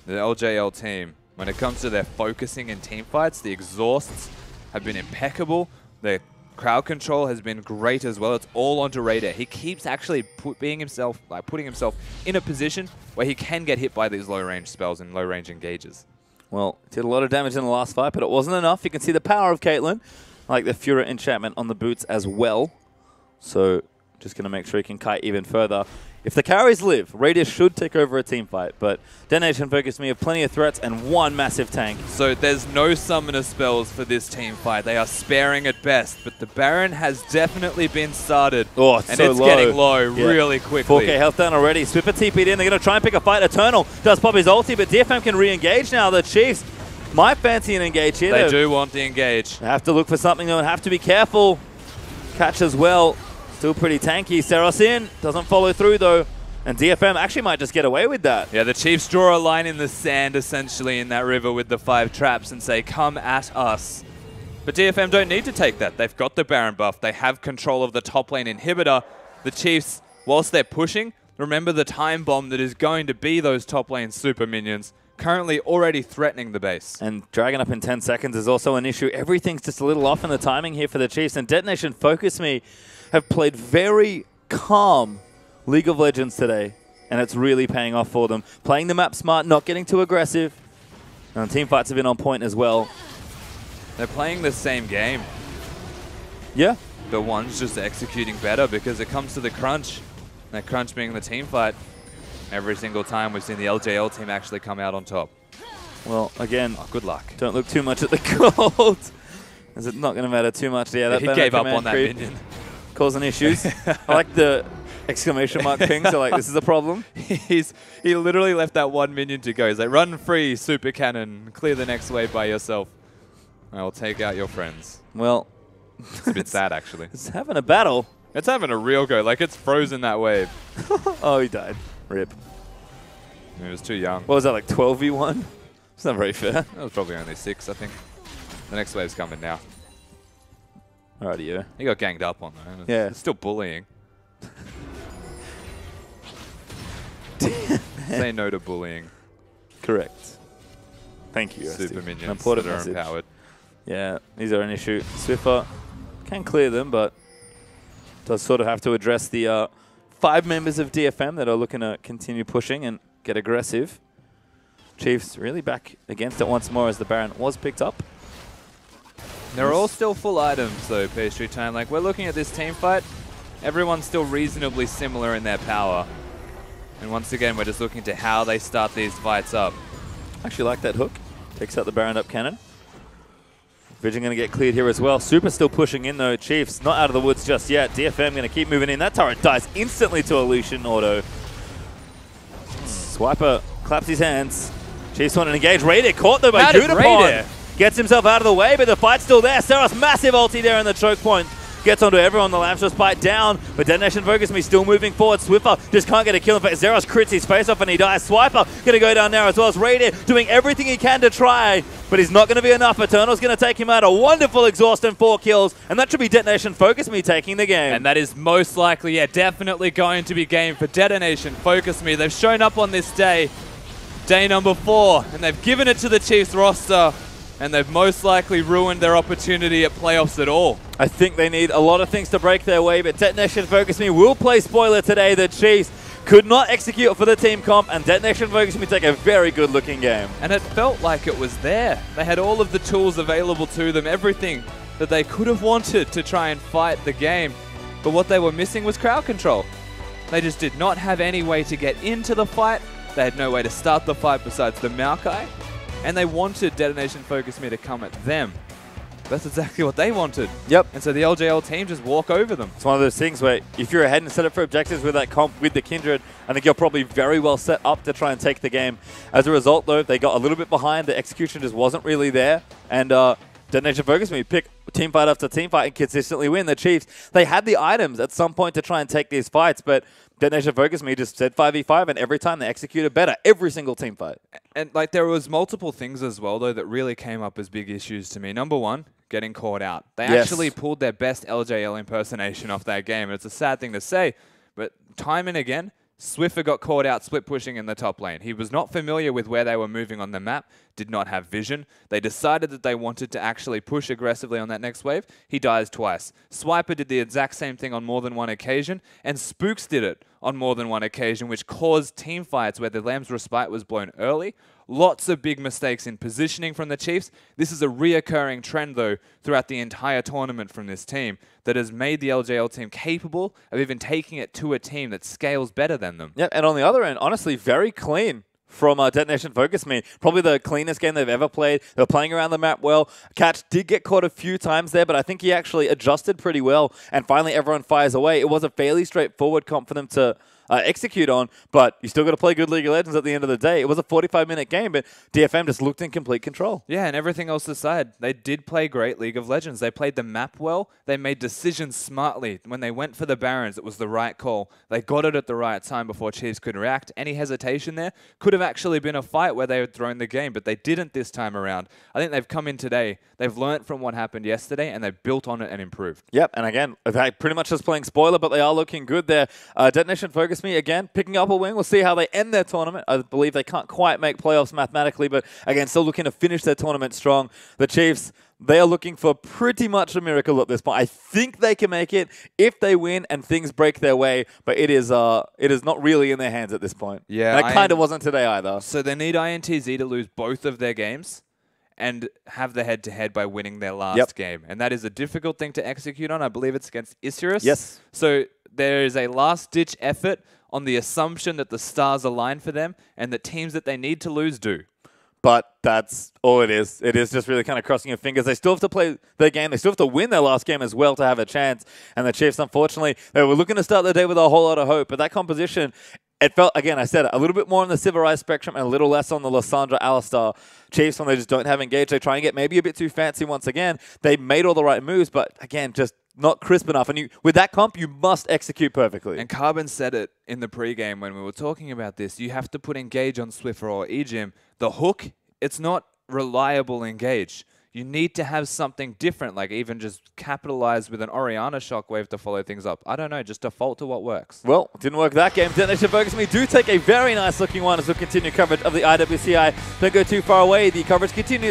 the LJL team, when it comes to their focusing in team fights, the exhausts have been impeccable. Their crowd control has been great as well. It's all onto Raider. He keeps actually putting himself in a position where he can get hit by these low-range spells and low-range engages. Well, did a lot of damage in the last fight, but it wasn't enough. You can see the power of Caitlyn. Like the Fura enchantment on the boots as well. So just going to make sure he can kite even further. If the carries live, Radius should take over a team fight, but Detonation Focus Me have plenty of threats and one massive tank. So there's no summoner spells for this team fight. They are sparing at best, but the Baron has definitely been started. Oh, it's so low. And it's getting low really quickly. 4k health down already. Swiffer TP'd in. They're going to try and pick a fight. Eternal does pop his ulti, but DFM can re-engage now. The Chiefs might fancy an engage here. They do want the engage. They have to look for something, though, and have to be careful. Catch as well. Still pretty tanky. Saracen doesn't follow through though. And DFM actually might just get away with that. Yeah, the Chiefs draw a line in the sand essentially in that river with the 5 traps and say, come at us. But DFM don't need to take that. They've got the Baron buff. They have control of the top lane inhibitor. The Chiefs, whilst they're pushing, remember the time bomb that is going to be those top lane super minions, currently already threatening the base. And dragging up in 10 seconds is also an issue. Everything's just a little off in the timing here for the Chiefs. And Detonation Focus Me have played very calm League of Legends today, and it's really paying off for them. Playing the map smart, not getting too aggressive, and team fights have been on point as well. They're playing the same game. Yeah. The one's just executing better because it comes to the crunch. That crunch being the team fight. Every single time we've seen the LJL team actually come out on top. Well, again, good luck. Don't look too much at the gold. Is it not going to matter too much? Yeah, that he gave up on that minion. Causing issues. I like the exclamation mark ping, so like, this is a problem. He literally left that one minion to go. He's like, run free, super cannon, clear the next wave by yourself. I will take out your friends. Well, it's a bit sad actually. It's having a battle. It's having a real go, like it's frozen that wave. Oh, he died. Rip. He was too young. What was that, like 12v1? It's not very fair. That was probably only 6, I think. The next wave's coming now. Alrighty, yeah. He got ganged up on though. Yeah. It's still bullying. Say no to bullying. Correct. Thank you. Super minions that are empowered. Yeah, these are an issue. Swiffer can clear them, but does sort of have to address the 5 members of DFM that are looking to continue pushing and get aggressive. Chiefs really back against it once more as the Baron was picked up. They're all still full items though, Pastry Time. Like, we're looking at this team fight. Everyone's still reasonably similar in their power. And once again, we're just looking to how they start these fights up. I actually like that hook. Takes out the Baron up cannon. Vision going to get cleared here as well. Super still pushing in though. Chiefs not out of the woods just yet. DFM going to keep moving in. That turret dies instantly to a Lucian auto. Swiper claps his hands. Chiefs want to engage. Raider caught though by Judapon. Gets himself out of the way, but the fight's still there. Saros massive ulti there in the choke point. Gets onto everyone, the Lambshot Bite down, but Detonation Focus Me still moving forward. Swiffer just can't get a kill. In fact, Zeros crits his face off and he dies. Swiper gonna go down there as well as Raider doing everything he can to try, but he's not gonna be enough. Eternal's gonna take him out. A wonderful exhaust and 4 kills, and that should be Detonation Focus Me taking the game. And that is most likely, yeah, definitely going to be game for Detonation Focus Me. They've shown up on this day, day number 4, and they've given it to the Chiefs roster. And they've most likely ruined their opportunity at playoffs at all. I think they need a lot of things to break their way, but Detonation Focus Me will play spoiler today. The Chiefs could not execute for the team comp, and Detonation Focus Me take a very good looking game. And it felt like it was there. They had all of the tools available to them, everything that they could have wanted to try and fight the game. But what they were missing was crowd control. They just did not have any way to get into the fight. They had no way to start the fight besides the Maokai. And they wanted Detonation Focus Me to come at them. That's exactly what they wanted. Yep. And so the LJL team just walk over them. It's one of those things where if you're ahead and set up for objectives with that comp with the Kindred, I think you're probably very well set up to try and take the game. As a result, though, they got a little bit behind. The execution just wasn't really there. And Detonation Focus Me pick team fight after team fight and consistently win. The Chiefs, they had the items at some point to try and take these fights, but Detonation Focus Me just said 5v5, and every time they executed better, every single team fight. And like, there was multiple things as well though that really came up as big issues to me. Number one, getting caught out. They actually pulled their best LJL impersonation off that game, and it's a sad thing to say, but time and again, Swiffer got caught out split pushing in the top lane. He was not familiar with where they were moving on the map, did not have vision. They decided that they wanted to actually push aggressively on that next wave. He dies twice. Swiper did the exact same thing on more than one occasion, and Spooks did it on more than one occasion, which caused team fights where the Lamb's Respite was blown early. Lots of big mistakes in positioning from the Chiefs. This is a reoccurring trend, though, throughout the entire tournament from this team that has made the LJL team capable of even taking it to a team that scales better than them. Yeah, and on the other end, honestly, very clean from Detonation Focus Me. Probably the cleanest game they've ever played. They were playing around the map well. Catch did get caught a few times there, but I think he actually adjusted pretty well, and finally everyone fires away. It was a fairly straightforward comp for them to execute on, but you still got to play good League of Legends at the end of the day. It was a 45-minute game, but DFM just looked in complete control. Yeah, and everything else aside, they did play great League of Legends. They played the map well. They made decisions smartly. When they went for the Barons, it was the right call. They got it at the right time before Chiefs could react. Any hesitation there could have actually been a fight where they had thrown the game, but they didn't this time around. I think they've come in today, they've learned from what happened yesterday, and they've built on it and improved. Yep, and again, they pretty much just playing spoiler, but they are looking good there. Detonation Focus Me, again, picking up a win. We'll see how they end their tournament. I believe they can't quite make playoffs mathematically, but again, still looking to finish their tournament strong. The Chiefs, they are looking for pretty much a miracle at this point. I think they can make it if they win and things break their way, but it is not really in their hands at this point. Yeah, and it kind of wasn't today either. So they need INTZ to lose both of their games and have the head-to-head by winning their last game. And that is a difficult thing to execute on. I believe it's against Isurus. Yes. So there is a last-ditch effort on the assumption that the stars align for them and the teams that they need to lose do. But that's all it is. It is just really kind of crossing your fingers. They still have to play their game. They still have to win their last game as well to have a chance. And the Chiefs, unfortunately, they were looking to start the day with a whole lot of hope. But that composition, it felt, again, I said, a little bit more on the Pulverize spectrum and a little less on the Lissandra Alistar. Chiefs, when they just don't have engage, they try and get maybe a bit too fancy once again. They made all the right moves, but again, just not crisp enough. And with that comp, you must execute perfectly. And Carbon said it in the pregame when we were talking about this. You have to put engage on Swiffer or EGM. The hook, it's not reliable engage. You need to have something different, like even just capitalize with an Orianna Shockwave to follow things up. I don't know, just default to what works. Well, didn't work that game. Detonation Focus Me do take a very nice looking one as we continue coverage of the IWCI. Don't go too far away. The coverage continues.